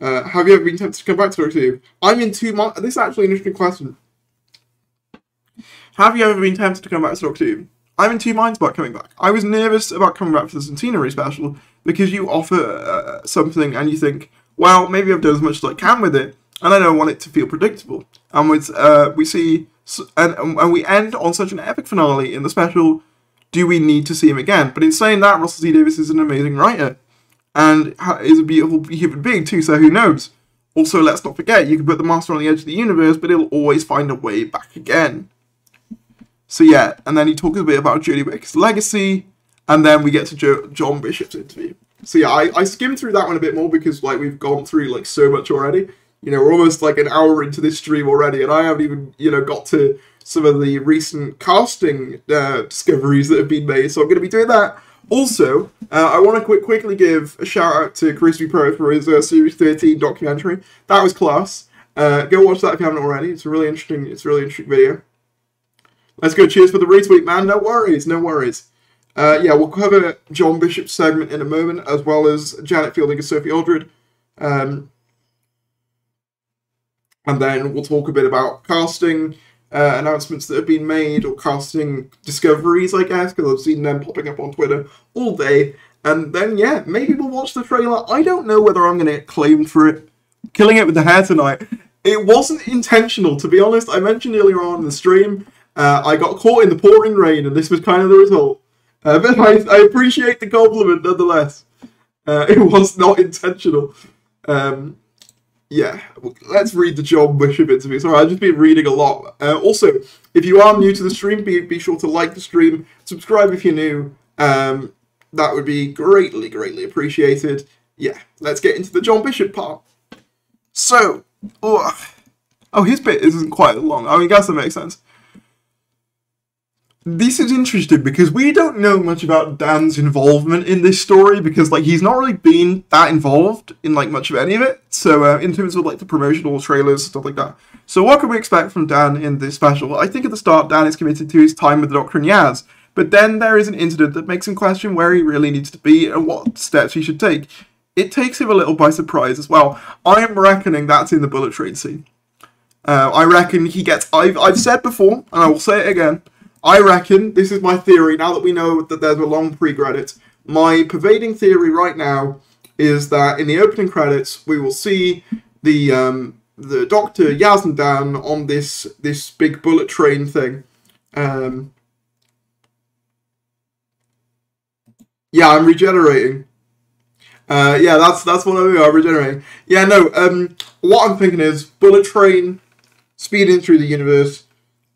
Have you ever been tempted to come back to Doctor Who? I'm in 2 months. This is actually an interesting question. Have you ever been tempted to come back to Doctor Who? I'm in two minds about coming back. I was nervous about coming back for the centenary special because you offer something and you think, well, maybe I've done as much as I can with it, and I don't want it to feel predictable. And with we end on such an epic finale in the special. Do we need to see him again? But in saying that, Russell T Davies is an amazing writer and is a beautiful human being too, so who knows? Also, let's not forget, you can put the Master on the edge of the universe, but he'll always find a way back again. So yeah, and then he talks a bit about Jodie Whittaker's legacy, and then we get to John Bishop's interview. So yeah, I skimmed through that one a bit more because like we've gone through like so much already. You know, we're almost like an hour into this stream already, and I haven't even, you know, got to some of the recent casting discoveries that have been made, so I'm going to be doing that. Also, I want to quickly give a shout-out to Chris Chibnall for his Series 13 documentary. That was class. Go watch that if you haven't already. It's a really interesting video. Let's go cheers for the retweet, man. No worries, no worries. Yeah, we'll cover John Bishop's segment in a moment, as well as Janet Fielding and Sophie Aldred. And then we'll talk a bit about casting announcements that have been made, or casting discoveries, I guess, because I've seen them popping up on Twitter all day. And then, yeah, maybe we'll watch the trailer. I don't know whether I'm going to get claimed for it. Killing it with the hair tonight. It wasn't intentional, to be honest. I mentioned earlier on in the stream, I got caught in the pouring rain, and this was kind of the result. But I appreciate the compliment, nonetheless. It was not intentional. Yeah, let's read the John Bishop interview. Sorry, I've just been reading a lot. Also, if you are new to the stream, be sure to like the stream, subscribe if you're new. That would be greatly, greatly appreciated. Yeah, let's get into the John Bishop part. So, oh, his bit isn't quite long. I mean, I guess that makes sense. This is interesting because we don't know much about Dan's involvement in this story because, like, he's not really been that involved in, like, much of any of it. So, in terms of, like, the promotional trailers, stuff like that. So, what can we expect from Dan in this special? I think at the start, Dan is committed to his time with the Doctor and Yaz. But then there is an incident that makes him question where he really needs to be and what steps he should take. It takes him a little by surprise as well. I am reckoning that's in the bullet train scene. I reckon he gets... I've said before, and I will say it again, I reckon, this is my theory, now that we know that there's a long pre-credits, my pervading theory right now is that in the opening credits, we will see the Doctor, Yaz and Dan on this big bullet train thing. Yeah, I'm regenerating. Yeah, that's what I'm regenerating. Yeah, no, what I'm thinking is bullet train, speeding through the universe,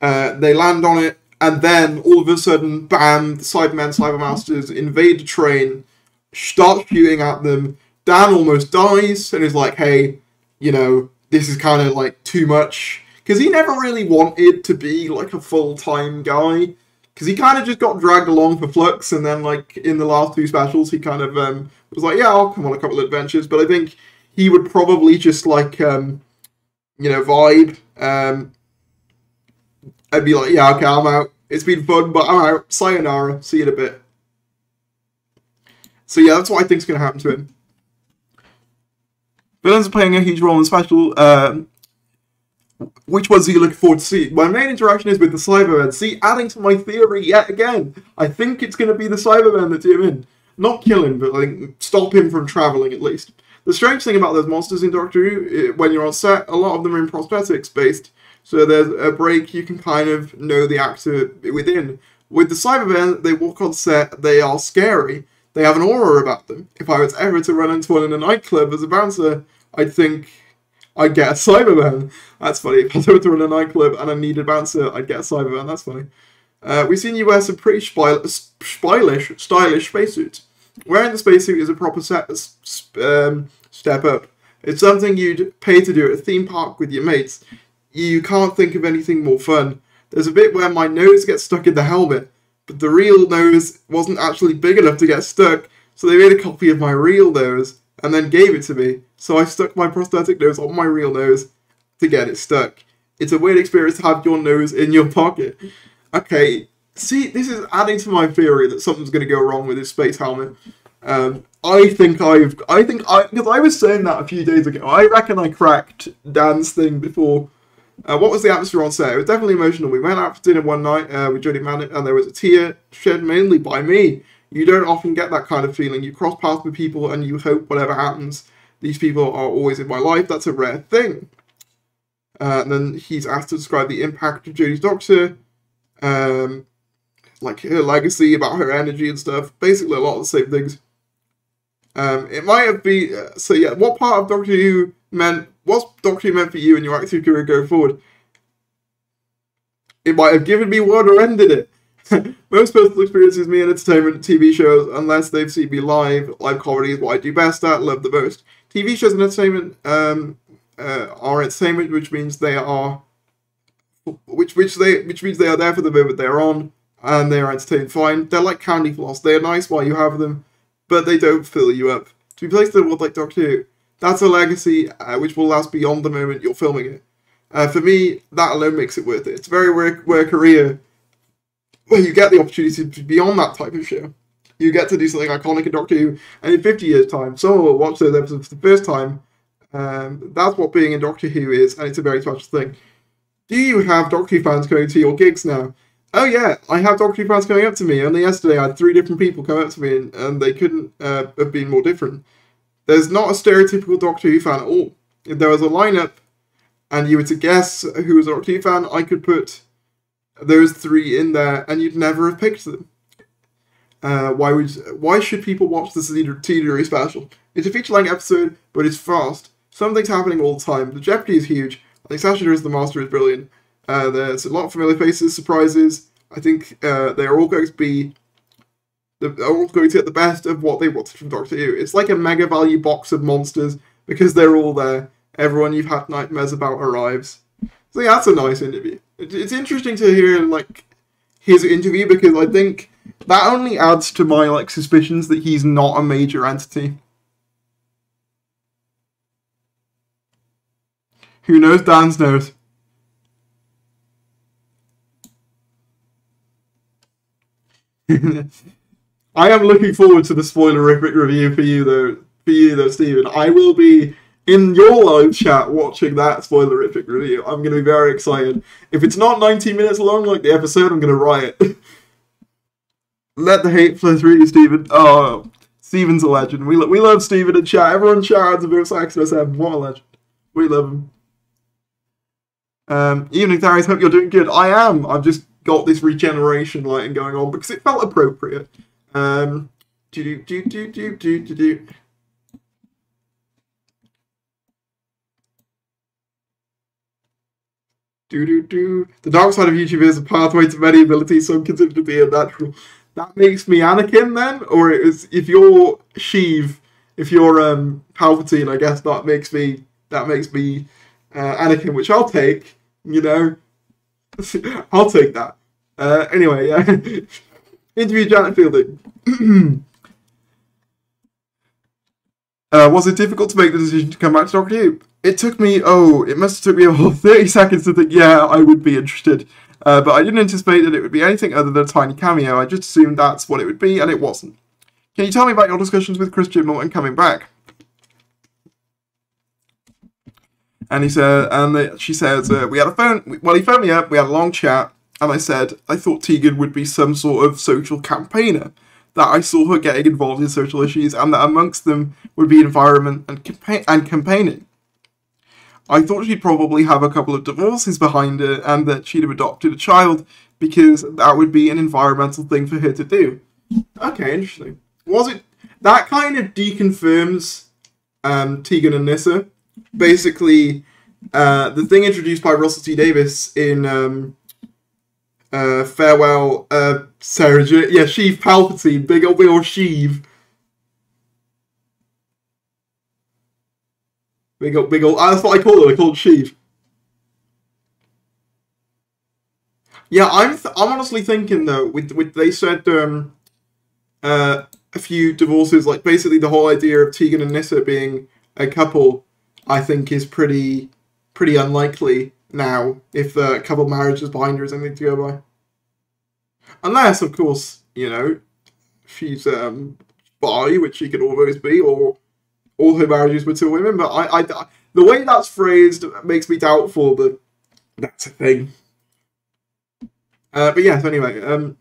they land on it, and then, all of a sudden, bam, the Cybermen, Cybermasters invade the train, start shooting at them. Dan almost dies and is like, hey, you know, this is kind of, like, too much. Because he never really wanted to be, like, a full-time guy. Because he kind of just got dragged along for Flux, and then, like, in the last two specials, he kind of was like, yeah, I'll come on a couple of adventures. But I think he would probably just, like, you know, vibe. I'd be like, yeah, okay, I'm out. It's been fun, but I'm out. Sayonara. See you in a bit. So yeah, that's what I think's going to happen to him. Villains are playing a huge role in the special. Which ones are you looking forward to seeing? My main interaction is with the Cybermen. See, adding to my theory yet again. I think it's going to be the Cybermen that do him in. Not kill him, but like, stop him from travelling at least. The strange thing about those monsters in Doctor Who, when you're on set, a lot of them are in prosthetics based, so there's a break, you can kind of know the actor within. With the Cybermen, they walk on set, they are scary, they have an aura about them. If I was ever to run into one in a nightclub as a bouncer, I'd think I'd get a Cyberman. That's funny. If I was ever to run a nightclub and I needed a bouncer, I'd get a Cyberman. That's funny. We've seen you wear some pretty stylish spacesuits. Wearing the spacesuit is a proper step up. It's something you'd pay to do at a theme park with your mates. You can't think of anything more fun. There's a bit where my nose gets stuck in the helmet, but the real nose wasn't actually big enough to get stuck, so they made a copy of my real nose and then gave it to me, so I stuck my prosthetic nose on my real nose to get it stuck. It's a weird experience to have your nose in your pocket. Okay, see, this is adding to my theory that something's going to go wrong with this space helmet. Because I was saying that a few days ago, I reckon I cracked Dan's thing before. What was the atmosphere on set? It was definitely emotional. We went out for dinner one night with Jodie Whittaker, and there was a tear shed mainly by me. You don't often get that kind of feeling. You cross paths with people and you hope whatever happens, these people are always in my life. That's a rare thing. And then he's asked to describe the impact of Jodie's Doctor, like her legacy, about her energy and stuff. Basically a lot of the same things. It might have been... so yeah, what part of Doctor Who meant... What's Doctor Who meant for you and your active career going forward? It might have given me one or ended it. Most personal experiences me in entertainment, TV shows, unless they've seen me live. Live comedy is what I do best at, love the most. TV shows and entertainment are entertainment, which means they are, which means they are there for the moment they're on, and they are entertained fine. They're like candy floss. They are nice while you have them, but they don't fill you up. To be placed in a world like Doctor Who, that's a legacy which will last beyond the moment you're filming it. For me, that alone makes it worth it. It's a very rare career where you get the opportunity to be on that type of show. You get to do something iconic in Doctor Who, and in 50 years' time, someone will watch those episodes for the first time. That's what being in Doctor Who is, and it's a very special thing. Do you have Doctor Who fans going to your gigs now? Oh yeah, I have Doctor Who fans coming up to me. Only yesterday I had 3 different people come up to me, and they couldn't have been more different. There's not a stereotypical Doctor Who fan at all. If there was a lineup and you were to guess who was a Doctor Who fan, I could put those 3 in there and you'd never have picked them. Why should people watch this TDRE special? It's a feature-length episode, but it's fast. Something's happening all the time. The jeopardy is huge. I think Sacha Dhawan as the Master is brilliant. There's a lot of familiar faces, surprises. I think they're all going to be... They're all going to get the best of what they wanted from Doctor Who. It's like a mega value box of monsters, because they're all there. Everyone you've had nightmares about arrives. So yeah, that's a nice interview. It's interesting to hear like his interview, because I think that only adds to my like suspicions that he's not a major entity. Who knows? Dan's knows. I am looking forward to the spoilerific review for you though, Stephen. I will be in your live chat watching that spoilerific review. I'm going to be very excited. If it's not 90 minutes long like the episode, I'm going to riot. Let the hate flow through you, Stephen. Oh, Stephen's a legend. We love Stephen in chat. Everyone shout out to VirusaXSM. What a legend. We love him. Evening, Darius. Hope you're doing good. I am. I've just got this regeneration lighting going on because it felt appropriate. The dark side of YouTube is a pathway to many abilities, some considered to be unnatural. That makes me Anakin then, or it is, if you're Sheev, if you're Palpatine, I guess that makes me Anakin, which I'll take. You know, I'll take that. Anyway, yeah. Interview Janet Fielding. Was it difficult to make the decision to come back to Doctor Who? It took me, it must have took me a whole 30 seconds to think, yeah, I would be interested. But I didn't anticipate that it would be anything other than a tiny cameo. I just assumed that's what it would be, and it wasn't. Can you tell me about your discussions with Chris Chibnall and coming back? And he said, she says, we had a phone, well, he phoned me up, we had a long chat. And I said, I thought Tegan would be some sort of social campaigner. that I saw her getting involved in social issues, and that amongst them would be environment and campaigning. I thought she'd probably have a couple of divorces behind her, and that she'd have adopted a child, because that would be an environmental thing for her to do. Okay, interesting. Was it... That kind of deconfirms Tegan and Nyssa. Basically, the thing introduced by Russell T. Davies in Farewell, Sarah J. Yeah, Sheev Palpatine, big old Sheev. Big old. That's what I call it. I call it Sheev. Yeah, I'm honestly thinking though. With they said a few divorces. Like basically the whole idea of Tegan and Nyssa being a couple, I think, is pretty unlikely now. If the couple marriage is behind her, is anything to go by. Unless, of course, you know, she's bi, which she could always be, or all her marriages were to women, but I the way that's phrased makes me doubtful, but that's a thing. But yes, anyway.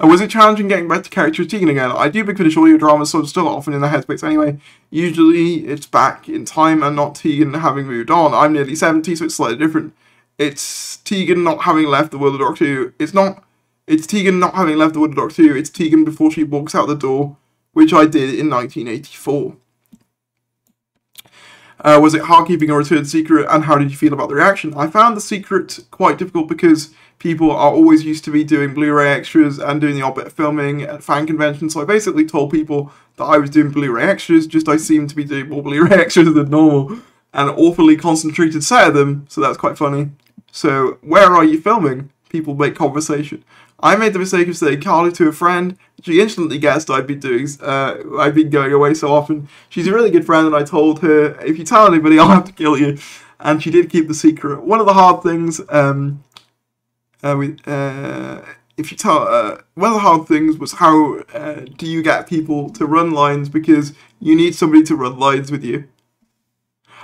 Was it challenging getting back to character Tegan again? I do big finish audio dramas, so I'm still often in the headspace anyway. Usually it's back in time and not Tegan having moved on. I'm nearly 70, so it's slightly different. It's Tegan not having left the world of Doctor Who. It's Tegan not having left the world of Doctor Who. It's Tegan before she walks out the door, which I did in 1984. Was it hard keeping a returned secret, and how did you feel about the reaction? I found the secret quite difficult because people are always used to me doing Blu-ray extras and doing the odd bit of filming at fan conventions, so I basically told people that I was doing Blu-ray extras, just I seemed to be doing more Blu-ray extras than normal, and an awfully concentrated set of them, so that's quite funny. So, where are you filming? People make conversation. I made the mistake of saying Carly to a friend. She instantly guessed I'd been going away so often. She's a really good friend, and I told her, if you tell anybody, I'll have to kill you. And she did keep the secret. One of the hard things, one of the hard things was how do you get people to run lines, because you need somebody to run lines with you.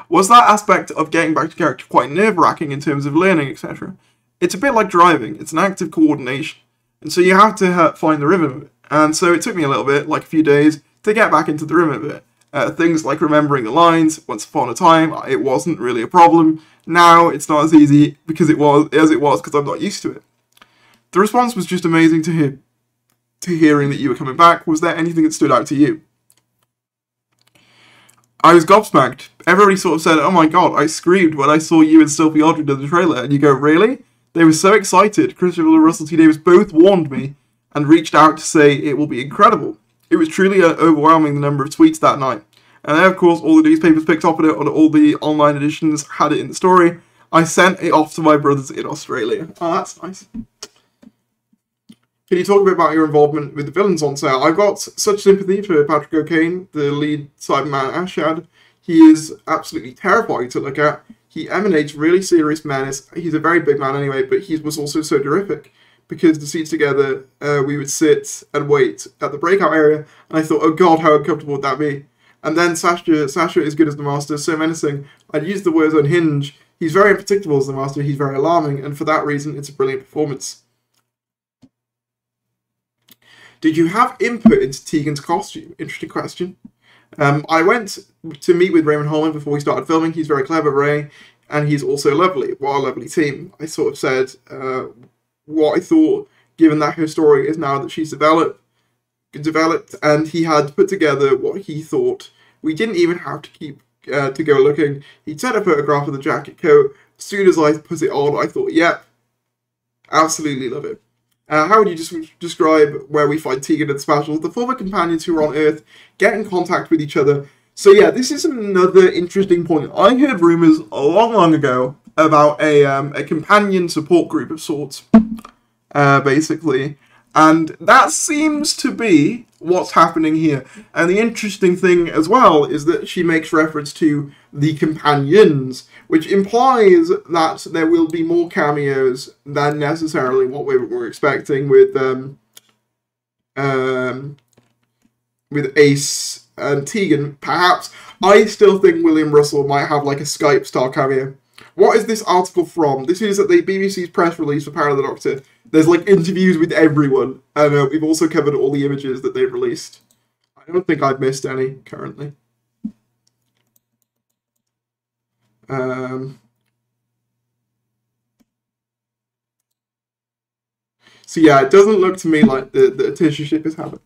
Was that aspect of getting back to character quite nerve-wracking in terms of learning, etc.? It's a bit like driving. It's an act of coordination. And so you have to find the rhythm of it. And so it took me a little bit, like a few days, to get back into the rhythm of it. Things like remembering the lines. Once upon a time, it wasn't really a problem. Now it's not as easy because it was because I'm not used to it. The response was just amazing to hear. To hearing that you were coming back, was there anything that stood out to you? I was gobsmacked. Everybody sort of said, "Oh my god!" I screamed when I saw you and Sophie Aldred in the trailer, and you go, "Really?" They were so excited. Chris Chibnall and Russell T. Davies both warned me and reached out to say it will be incredible. It was truly overwhelming, the number of tweets that night. And then, of course, all the newspapers picked up on it, and all the online editions had it in the story. I sent it off to my brothers in Australia. Oh, that's nice. Can you talk a bit about your involvement with the villains on sale? I've got such sympathy for Patrick O'Kane, the lead Cyberman Ashad. He is absolutely terrifying to look at. He emanates really serious menace. He's a very big man anyway, but he was also so terrific. Because the seats together, we would sit and wait at the breakout area, and I thought, oh god, how uncomfortable would that be? And then Sacha is good as the Master, so menacing. I'd use the words unhinged. He's very unpredictable as the Master, he's very alarming, and for that reason, it's a brilliant performance. Did you have input into Tegan's costume? Interesting question. I went to meet with Raymond Holman before we started filming. He's very clever, Ray, and he's also lovely. What a lovely team. I sort of said what I thought, given that her story is now that she's developed, and he had put together what he thought. We didn't even have to keep to go looking. He'd sent a photograph of the jacket coat. As soon as I put it on, I thought, yep, absolutely love it. How would you describe where we find Tegan and Spatial, the former companions who are on Earth, get in contact with each other? So yeah, this is another interesting point. I heard rumours a long ago about a companion support group of sorts, basically. And that seems to be what's happening here. And the interesting thing as well is that she makes reference to the companions, which implies that there will be more cameos than necessarily what we were expecting with Ace and Tegan. Perhaps I still think William Russell might have like a Skype-style cameo. What is this article from? This is at the BBC's press release for Power of the Doctor. There's like interviews with everyone. We've also covered all the images that they've released. I don't think I've missed any currently. So yeah, it doesn't look to me like the censorship is happening.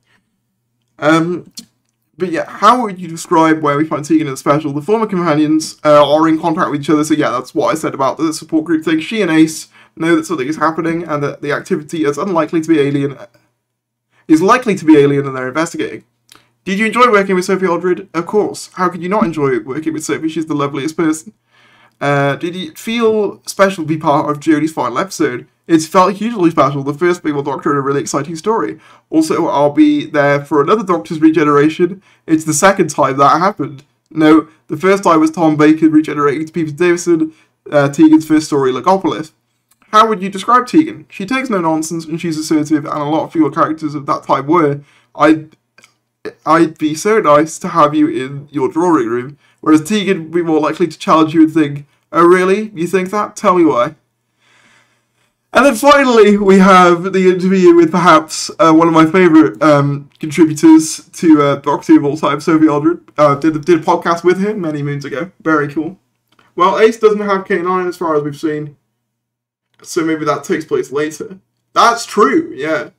But yeah, how would you describe where we find Tegan in the special? The former companions are in contact with each other, so yeah, that's what I said about the support group thing. She and Ace know that something is happening and that the activity is unlikely to be alien, is likely to be alien, and they're investigating. Did you enjoy working with Sophie Aldred? Of course. How could you not enjoy working with Sophie? She's the loveliest person. Did you feel special to be part of Jodie's final episode? It's felt hugely special, the first female Doctor in a really exciting story. Also, I'll be there for another Doctor's regeneration. It's the second time that happened. No, the first time was Tom Baker regenerating to Peter Davison, Tegan's first story, Logopolis. How would you describe Tegan? She takes no nonsense, and she's assertive, and a lot of female characters of that time were. I'd be so nice to have you in your drawing room, whereas Tegan would be more likely to challenge you and think, oh really? You think that? Tell me why. And then finally, we have the interview with perhaps one of my favourite contributors to Doctor Who of all time, Sophie Aldred. Did a podcast with him many moons ago. Very cool. Well, Ace doesn't have K9 as far as we've seen, so maybe that takes place later. That's true, yeah.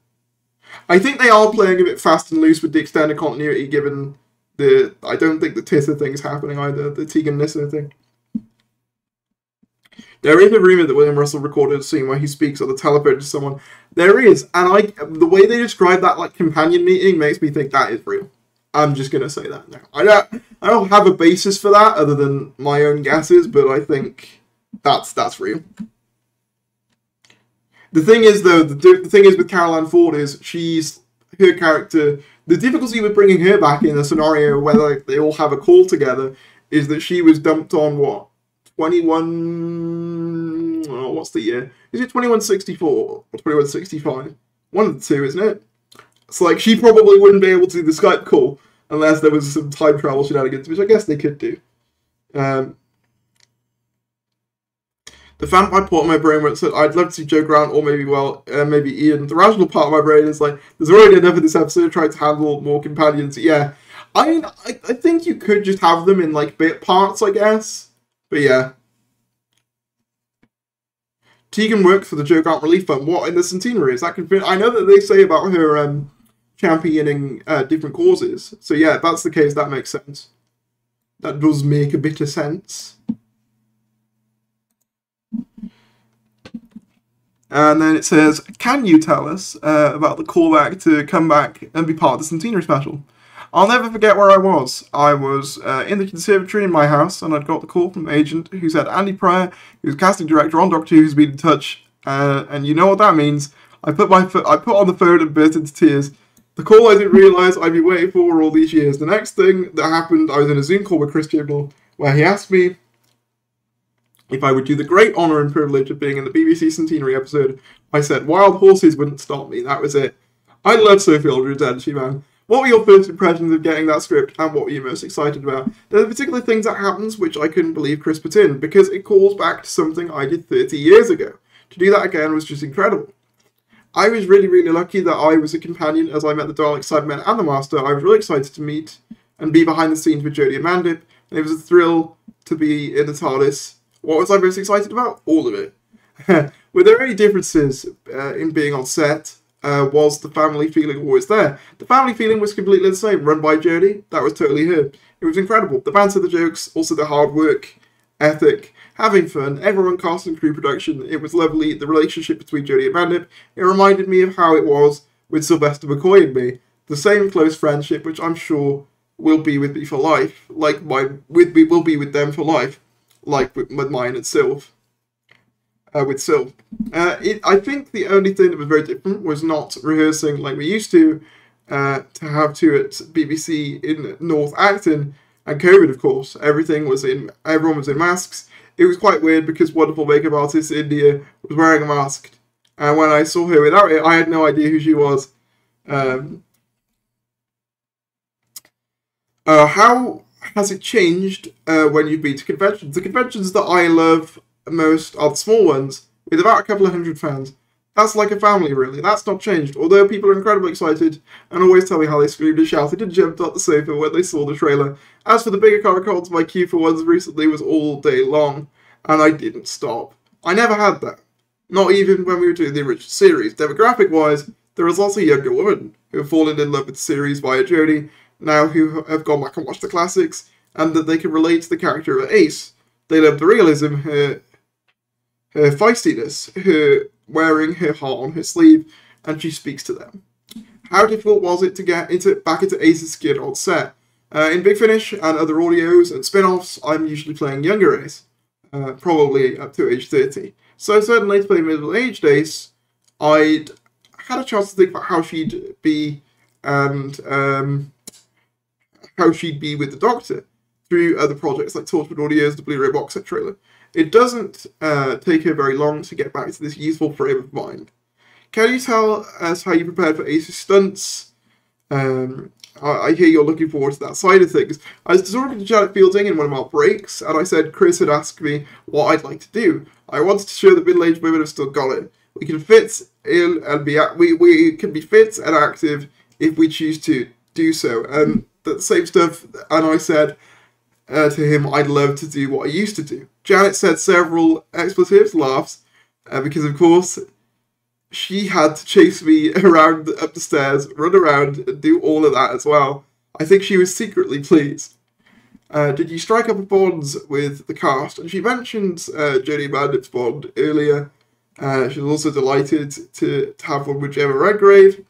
I think they are playing a bit fast and loose with the extended continuity, given the... I don't think the Tissa thing's happening either, the Tegan-Nissa thing. There is a rumour that William Russell recorded a scene where he speaks on the telephone to someone. There is, and the way they describe that like companion meeting makes me think that is real. I'm just gonna say that now. I don't have a basis for that other than my own guesses, but I think that's real. The thing is, though, the thing is with Caroline Ford is her character. The difficulty with bringing her back in a scenario where like, they all have a call together is that she was dumped on what? 21... Oh, what's the year? Is it 2164 or 2165? One of the two, isn't it? It's like, she probably wouldn't be able to do the Skype call unless there was some time travel shenanigans, which I guess they could do. The vampire part of my brain where it said, I'd love to see Joe Grant or maybe Ian. The rational part of my brain is like, there's already enough of this episode trying to handle more companions. Yeah, I mean, I think you could just have them in, like, bit parts, I guess. But yeah. Tegan worked for the Joe Grant Relief Fund. What in the centenary? Is that confirmed? I know that they say about her championing different causes. So yeah, if that's the case, that makes sense. That does make a bit of sense. And then it says, can you tell us about the callback to come back and be part of the centenary special? I'll never forget where I was. I was in the conservatory in my house, and I'd got the call from an agent who said Andy Pryor, who's casting director on Doctor Who, has been in touch, and you know what that means. I put on the phone and burst into tears. The call I didn't realise I'd been waiting for all these years. The next thing that happened, I was in a Zoom call with Chris Chibnall, where he asked me if I would do the great honour and privilege of being in the BBC Centenary episode. I said, wild horses wouldn't stop me. That was it. I love Sophie Aldred's energy, man. What were your first impressions of getting that script, and what were you most excited about? There are particular things that happens which I couldn't believe Chris put in, because it calls back to something I did 30 years ago. To do that again was just incredible. I was really, really lucky that I was a companion as I met the Daleks, Cybermen, and the Master. I was really excited to meet and be behind the scenes with Jodie and Mandip, and it was a thrill to be in the TARDIS. What was I most excited about? All of it. Were there any differences in being on set? Was the family feeling always there? The family feeling was completely the same, run by Jodie. That was totally her. It was incredible. The banter, the jokes, also the hard work ethic, having fun, everyone, cast and crew, production. It was lovely. The relationship between Jodie and Mandip. It reminded me of how it was with Sylvester McCoy and me. The same close friendship, which I'm sure will be with me for life. Like mine with me will be with them for life. Like with mine and Sylve. I think the only thing that was very different was not rehearsing like we used to have to at BBC in North Acton, and COVID, of course. Everyone was in masks. It was quite weird because wonderful makeup artist India was wearing a mask, and when I saw her without it, I had no idea who she was. How has it changed when you've been to conventions? The conventions that I love most are the small ones, with about a couple of hundred fans. That's like a family, really. That's not changed. Although people are incredibly excited and always tell me how they screamed and shouted and jumped off the sofa when they saw the trailer. As for the bigger comic cons, my queue for ones recently was all day long, and I didn't stop. I never had that. Not even when we were doing the original series. Demographic-wise, there was lots of younger women who have fallen in love with the series via Jodie, now who have gone back and watched the classics, and that they can relate to the character of Ace. They love the realism, her feistiness, her wearing her heart on her sleeve, and she speaks to them. How difficult was it to get back into Ace's skin on set? In Big Finish and other audios and spin-offs, I'm usually playing younger Ace, probably up to age 30. So certainly to play middle-aged Ace, I'd had a chance to think about how she'd be and how she'd be with the Doctor through other projects like Torchwood Audios, the Blu-ray box set trailer. It doesn't take her very long to get back to this youthful frame of mind. Can you tell us how you prepared for Ace's stunts? I hear you're looking forward to that side of things. I was talking to Janet Fielding in one of our breaks, and I said Chris had asked me what I'd like to do. I wanted to show that middle-aged women have still got it. We can fit in and be we can be fit and active if we choose to do so. And the same stuff. And I said to him, I'd love to do what I used to do. Janet said several expletives, laughs, because of course she had to chase me around up the stairs, run around, and do all of that as well. I think she was secretly pleased. Did you strike up a bond with the cast? And she mentioned Jodie Mandip's bond earlier. She was also delighted to have one with Gemma Redgrave.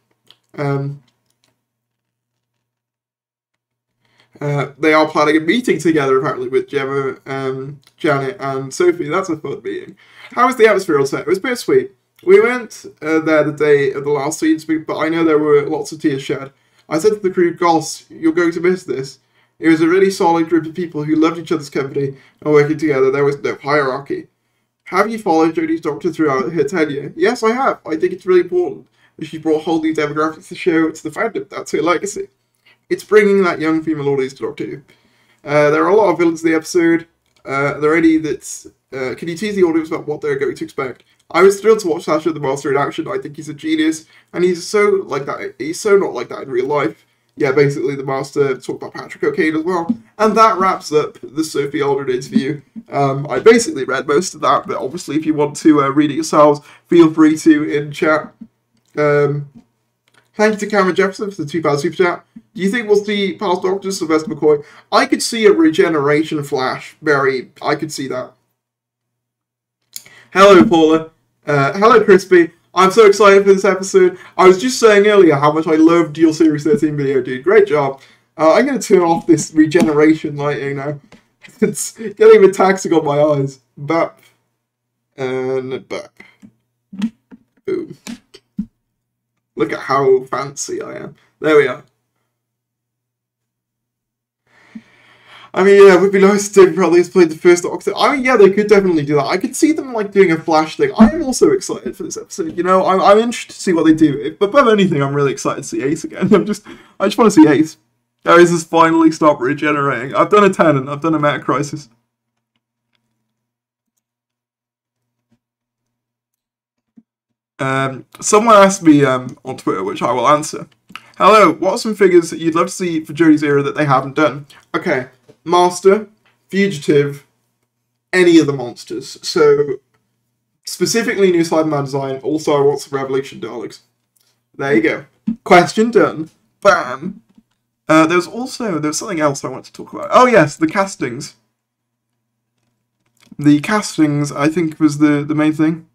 They are planning a meeting together, apparently, with Gemma, Janet, and Sophie. That's a fun meeting. How was the atmosphere on set? It was bittersweet. We weren't there the day of the last scenes, but I know there were lots of tears shed. I said to the crew, "Goss, you're going to miss this." It was a really solid group of people who loved each other's company and working together. There was no hierarchy. Have you followed Jodie's Doctor throughout her tenure? Yes, I have. I think it's really important that she brought whole new demographics to show to the fandom. That's her legacy. It's bringing that young female audience to Doctor Who. There are a lot of villains in the episode. Are there any that... can you tease the audience about what they're going to expect? I was thrilled to watch Sacha the Master in action. I think he's a genius, and he's so like that. He's so not like that in real life. Yeah, basically the Master talked about Patrick O'Kane as well. And that wraps up the Sophie Aldred interview. I basically read most of that, but obviously if you want to read it yourselves, feel free to in chat. Thank you to Cameron Jefferson for the £2 super chat. Do you think we'll see past Doctor Sylvester McCoy? I could see a regeneration flash. I could see that. Hello, Paula. Hello, Crispy. I'm so excited for this episode. I was just saying earlier how much I loved your Series 13 video, dude. Great job. I'm going to turn off this regeneration lighting now. It's getting a bit taxing on my eyes. Bap. And bap. Boom. Look at how fancy I am. There we are. I mean, yeah, it would be nice if Tim probably has played the first Doctor. I mean, yeah, they could definitely do that. I could see them, like, doing a Flash thing. I'm also excited for this episode, you know? I'm interested to see what they do. But above anything, I'm really excited to see Ace again. I just want to see Ace. Ace has finally stopped regenerating. I've done a Tennant. I've done a Meta Crisis. Someone asked me on Twitter, which I will answer. Hello, what are some figures that you'd love to see for Jodie's era that they haven't done? Okay. Master, Fugitive, any of the monsters. So, specifically new Cyberman design, also I want some Revelation Daleks. There you go. Question done. Bam! There was something else I wanted to talk about. Oh yes, the castings. The castings, I think, was the main thing.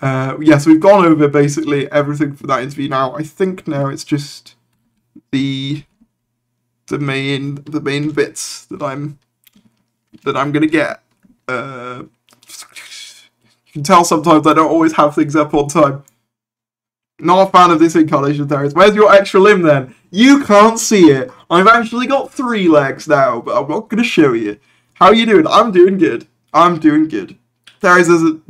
Yeah, so we've gone over basically everything for that interview now. I think now it's just the main bits that I'm gonna get. You can tell sometimes I don't always have things up on time. Not a fan of this incarnation theory. Where's your extra limb then? You can't see it. I've actually got 3 legs now, but I'm not gonna show you. How are you doing? I'm doing good. Taris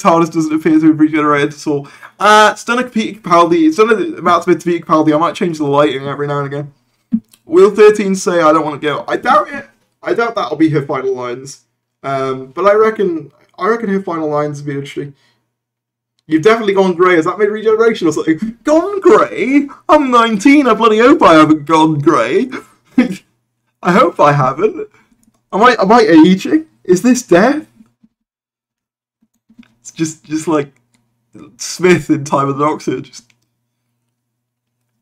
TARDIS doesn't appear to have regenerated at all. It's done like Peter Capaldi. It's done about to be Peter Capaldi. I might change the lighting every now and again. Will 13 say I don't want to go? I doubt it. I doubt that'll be her final lines. But I reckon her final lines would be interesting. You've definitely gone grey. Has that made regeneration or something? Gone grey? I'm 19. I bloody hope I haven't gone grey. I hope I haven't. Am I aging? Is this death? It's just like Smith in Time of the Doctor. Just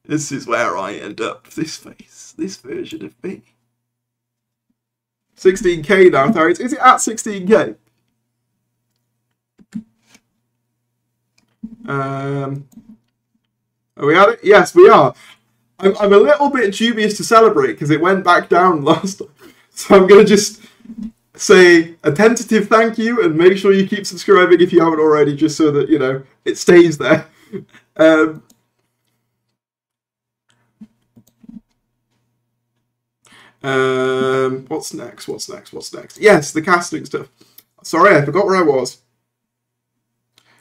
this is where I end up. This face, this version of me. 16K now, Tharis. Is it at 16K? Are we at it? Yes, we are. I'm a little bit dubious to celebrate because it went back down last time. So I'm going to just say a tentative thank you and make sure you keep subscribing if you haven't already, just so that, you know, it stays there. What's next? What's next? What's next? Yes, the casting stuff. Sorry, I forgot where I was.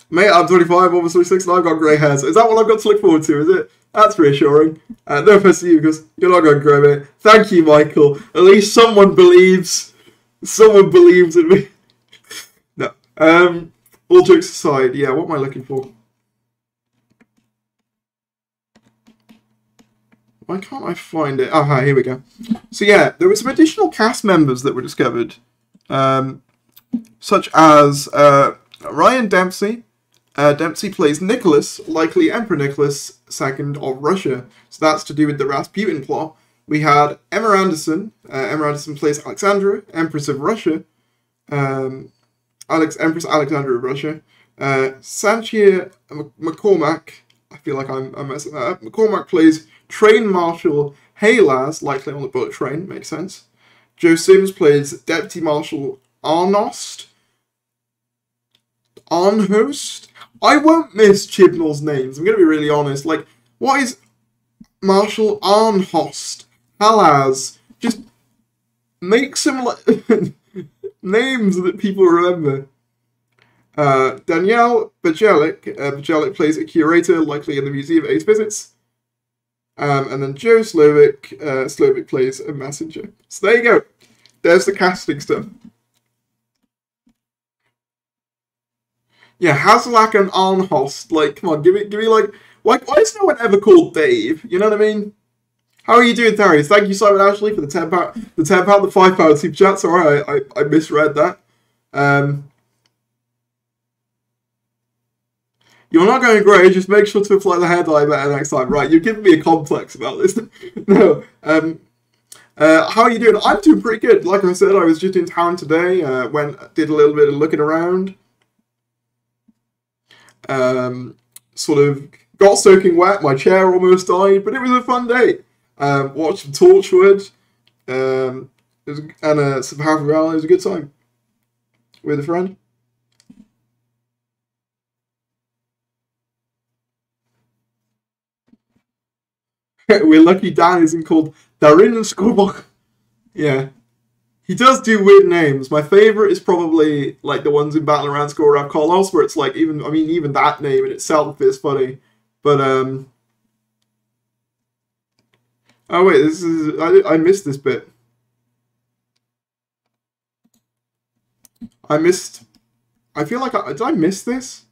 Mate, I'm 25, almost 26, and I've got grey hair. So is that what I've got to look forward to, is it? That's reassuring. No offense to you, because you're not going grey, mate. Thank you, Michael. At least someone believes. Someone believes in me. No. All jokes aside, yeah, what am I looking for? Why can't I find it? Ah, here we go. So yeah, there were some additional cast members that were discovered. Such as Ryan Dempsey. Dempsey plays Nicholas, likely Emperor Nicholas II of Russia. So that's to do with the Rasputin plot. We had Emma Anderson. Emma Anderson plays Alexandra, Empress of Russia. Empress Alexandra of Russia. Sanchia McCormack. I feel like I'm messing that up. McCormack plays Train Marshal Haylaz, likely on the bullet train. Makes sense. Joe Sims plays Deputy Marshal Arnost. Arnhost? I won't miss Chibnall's names, I'm going to be really honest. Like, what is Marshal Arnhost? Halas? Just make some names that people remember. Danielle Bajelic. Bajelic plays a curator, likely in the Museum Ace visits. And then Joe Slovic. Slovic plays a messenger. So there you go. There's the casting stuff. Yeah, Haslak and Arnhost, like, come on, give me, like, why is no one ever called Dave? You know what I mean? How are you doing, Tharis? Thank you, Simon Ashley, for the £10, the £10, the £5 super chat. Sorry, I misread that. You're not going grey, just make sure to apply the hair dye better next time. Right, you're giving me a complex about this. No, how are you doing? I'm doing pretty good. Like I said, I was just in town today, did a little bit of looking around. Sort of got soaking wet, my chair almost died, but it was a fun day. Watched some Torchwood, some Half of Hour. It was a good time with a friend. We're lucky Dan isn't called Darin Skobok. Yeah. He does do weird names. My favourite is probably, like, the ones in Battle Around Score Rav Carlos, where it's, like, even that name in itself is funny. But, oh, wait, this is... I missed this bit. I missed... I feel like did I miss this?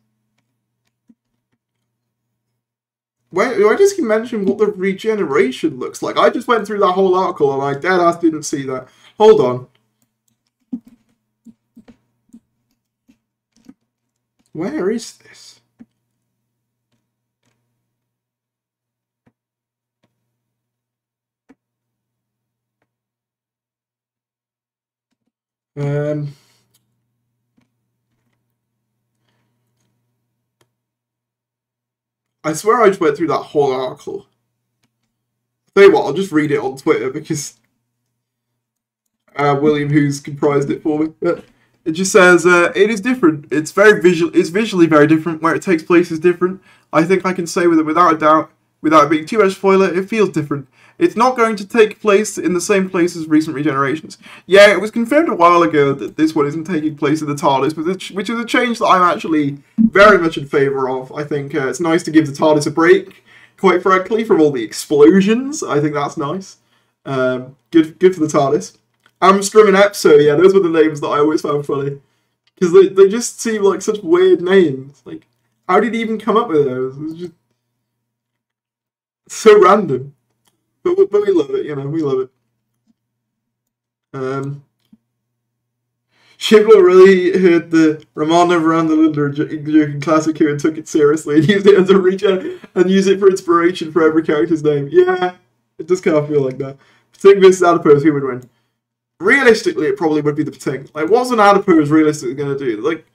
Where does he mention what the regeneration looks like? I just went through that whole article and I deadass didn't see that. Hold on. Where is this? I swear I just went through that whole article. Tell you what, I'll just read it on Twitter because... William Hughes comprised it for me. But it just says, it is different. It's visually very different. Where it takes place is different. I think I can say without a doubt Without being too much spoiler, it feels different. It's not going to take place in the same place as recent regenerations. Yeah, it was confirmed a while ago that this one isn't taking place in the TARDIS, which is a change that I'm actually very much in favour of. I think it's nice to give the TARDIS a break, quite frankly, from all the explosions. I think that's nice. Good for the TARDIS. Armstrong and Epso, yeah, those were the names that I always found funny. Because they just seem like such weird names. Like, how did he even come up with those? It was just so random. But we love it, you know, we love it. Chibnall really heard the Ramona Randalinder joking classic here and took it seriously and used it as a regen and used it for inspiration for every character's name. Yeah, it does kind of feel like that. Pating versus Adipose, who would win? Realistically, it probably would be the Pating. Like, what's an Adipose realistically going to do? Like,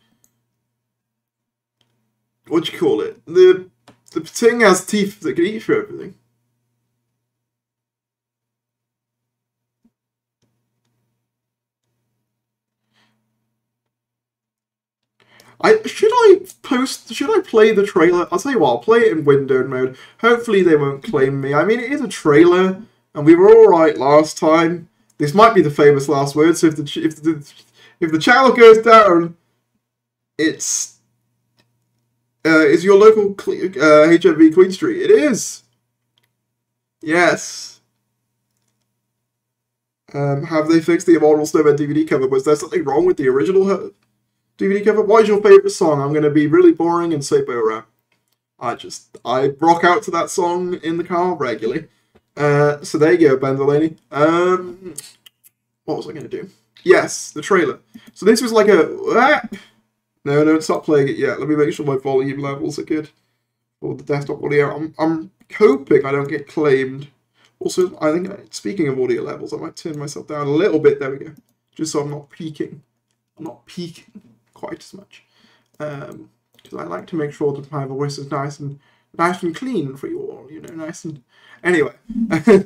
what do you call it? The Pating has teeth that can eat for everything. Should I play the trailer? I'll tell you what, I'll play it in windowed mode. Hopefully they won't claim me. I mean, it is a trailer, and we were alright last time. This might be the famous last word, so if the channel goes down, it's your local HMV Queen Street. It is! Yes. Have they fixed the Immortal Snowman DVD cover? Was there something wrong with the original DVD cover? What is your favourite song? I'm going to be really boring and say Bo Rap. I rock out to that song in the car regularly. So there you go, Bandolini. What was I going to do? Yes, the trailer. So this was like a... No, don't stop playing it yet. Let me make sure my volume levels are good. Or the desktop audio. I'm hoping I don't get claimed. Also, I think, speaking of audio levels, I might turn myself down a little bit. There we go. Just so I'm not peaking. I'm not peaking quite as much, because I like to make sure that my voice is nice and clean for you all, you know, nice and... Anyway, you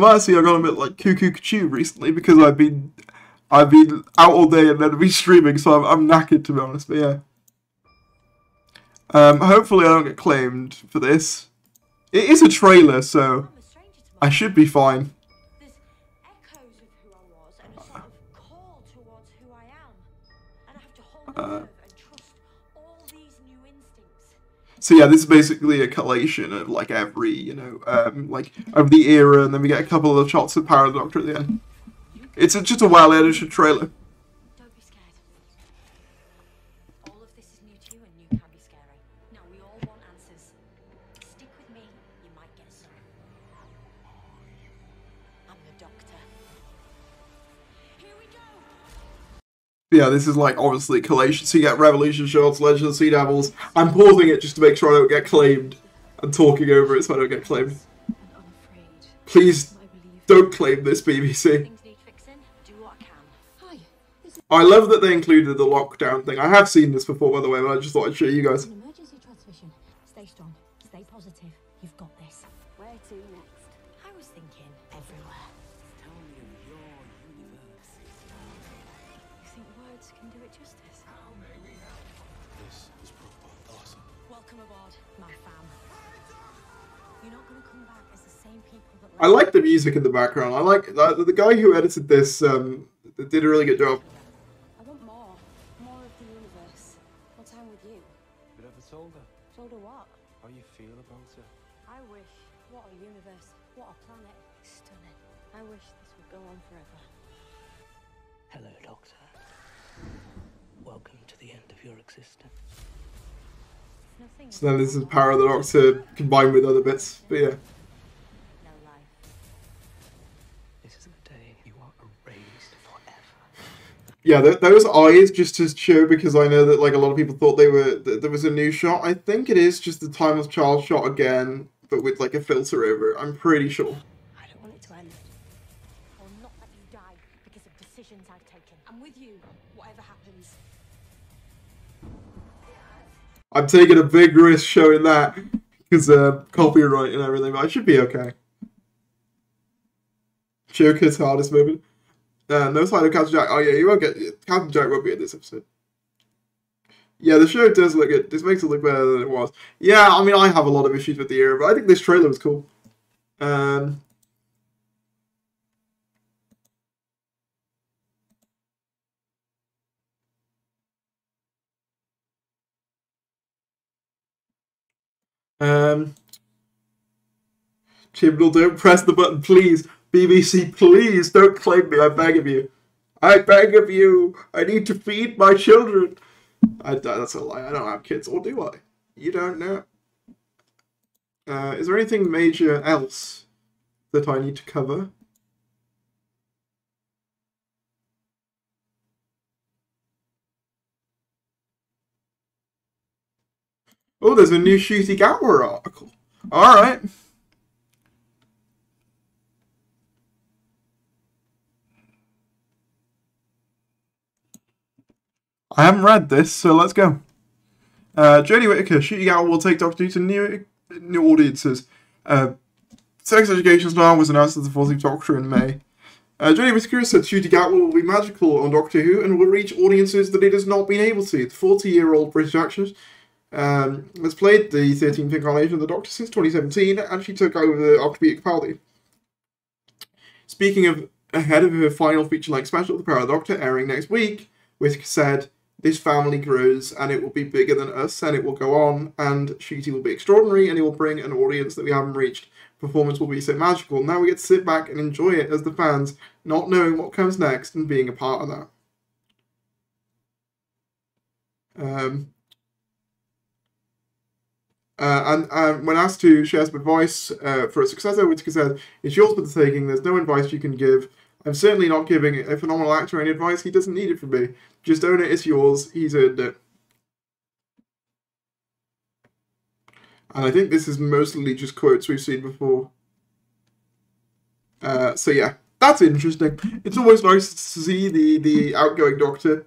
might see I've gone a bit like cuckoo-ca-choo recently, because I've been out all day and then been streaming, so I'm knackered, to be honest, but yeah. Hopefully I don't get claimed for this. It is a trailer, so I should be fine. So yeah, this is basically a collation of like every, you know, like of the era, and then we get a couple of shots of Power of the Doctor at the end. It's just a well edited trailer. Don't be scared. All of this is new to you, and you can be scary. Now we all want answers. Stick with me, you might get some. I'm the Doctor. Here we go. Yeah, this is like obviously collation, so you get Revolution shots, Legend of the Sea Devils. I'm pausing it just to make sure I don't get claimed and talking over it so I don't get claimed. Please don't claim this, BBC. I love that they included the lockdown thing. I have seen this before, by the way, but I just thought I'd show you guys. Emergency transmission. Stay strong. Stay positive. You've got this. Where to next? I was thinking everywhere. Can do it justice. How may we help? This is probably awesome. Welcome aboard, my fam. You're not going to come back as the same people that... I like the music in the background. I like the guy who edited this did a really good job. I want more. More of the universe. What's time with you? You ever told her? Told her what? How you feel about her? I wish. What a universe. What a planet. Stunning. I wish this would go on forever. Hello, Doctor. Welcome to the end of your existence. So then this is Power of the Doctor combined with other bits, but yeah. No life. This is the day you are erased forever. Yeah, those eyes, just to show, because I know that like a lot of people thought they were there was a new shot. I think it is just the Time of Child shot again, but with like a filter over it. I'm pretty sure. I don't want it to end. I will not let you die because of decisions I've taken. I'm with you. Whatever happens. I'm taking a big risk showing that because copyright and everything, but I should be okay. Joker's hardest moment. No side of Captain Jack. Oh yeah, you won't get Captain Jack won't be in this episode. Yeah, the show does look good. This makes it look better than it was. Yeah, I mean, I have a lot of issues with the era, but I think this trailer was cool. Chibnall, don't press the button, please. BBC, please don't claim me. I beg of you. I beg of you. I need to feed my children. That's a lie. I don't have kids, or do I? You don't know. Is there anything major else that I need to cover? Oh, there's a new Shooty Gower article. All right. I haven't read this, so let's go. Jodie Whittaker, Shooting Owl will take Doctor Who to new audiences. Sex Education Star was announced as the 14th Doctor in May. Jodie Whittaker said Shooting Owl will be magical on Doctor Who and will reach audiences that it has not been able to. The 40-year-old British actress has played the 13th incarnation of the Doctor since 2017, and she took over after Peter Capaldi. Speaking of ahead of her final feature-length special, The Power of the Doctor, airing next week, Whittaker said, "This family grows, and it will be bigger than us, and it will go on, and Shooty will be extraordinary, and it will bring an audience that we haven't reached. Performance will be so magical. Now we get to sit back and enjoy it as the fans, not knowing what comes next and being a part of that." When asked to share some advice for a successor, Whittaker said, "It's yours for the taking. There's no advice you can give. I'm certainly not giving a phenomenal actor any advice. He doesn't need it from me. Just own it, it's yours. He's earned it." And I think this is mostly just quotes we've seen before. So yeah, that's interesting. It's always nice to see the outgoing Doctor.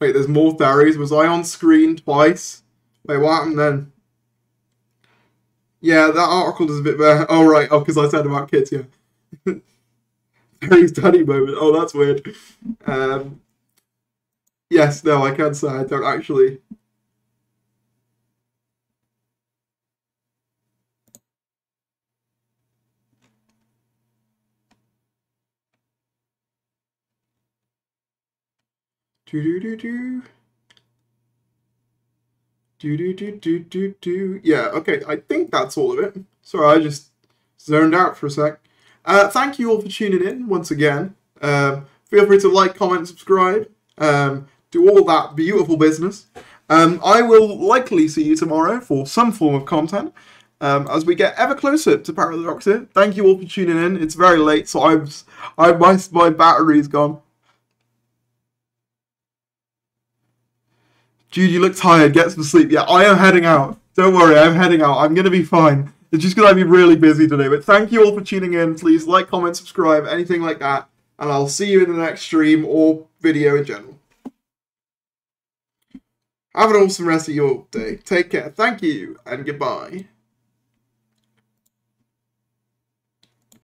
Wait, there's more theories. Was I on screen twice? Wait, what happened then? Yeah, that article is a bit bad. Oh, right. Oh, because I said about kids, yeah. Very funny moment. Oh, that's weird. Yes, no, I can say I don't actually. Yeah, okay, I think that's all of it. Sorry, I just zoned out for a sec. Thank you all for tuning in once again. Feel free to like, comment, subscribe, do all that beautiful business. I will likely see you tomorrow for some form of content as we get ever closer to Power of the Doctor. Thank you all for tuning in. It's very late, so my battery's gone. Jude, you look tired, get some sleep. Yeah, I am heading out. Don't worry, I'm heading out. I'm going to be fine. It's just because I've been really busy today. But thank you all for tuning in. Please like, comment, subscribe, anything like that. And I'll see you in the next stream or video in general. Have an awesome rest of your day. Take care. Thank you and goodbye.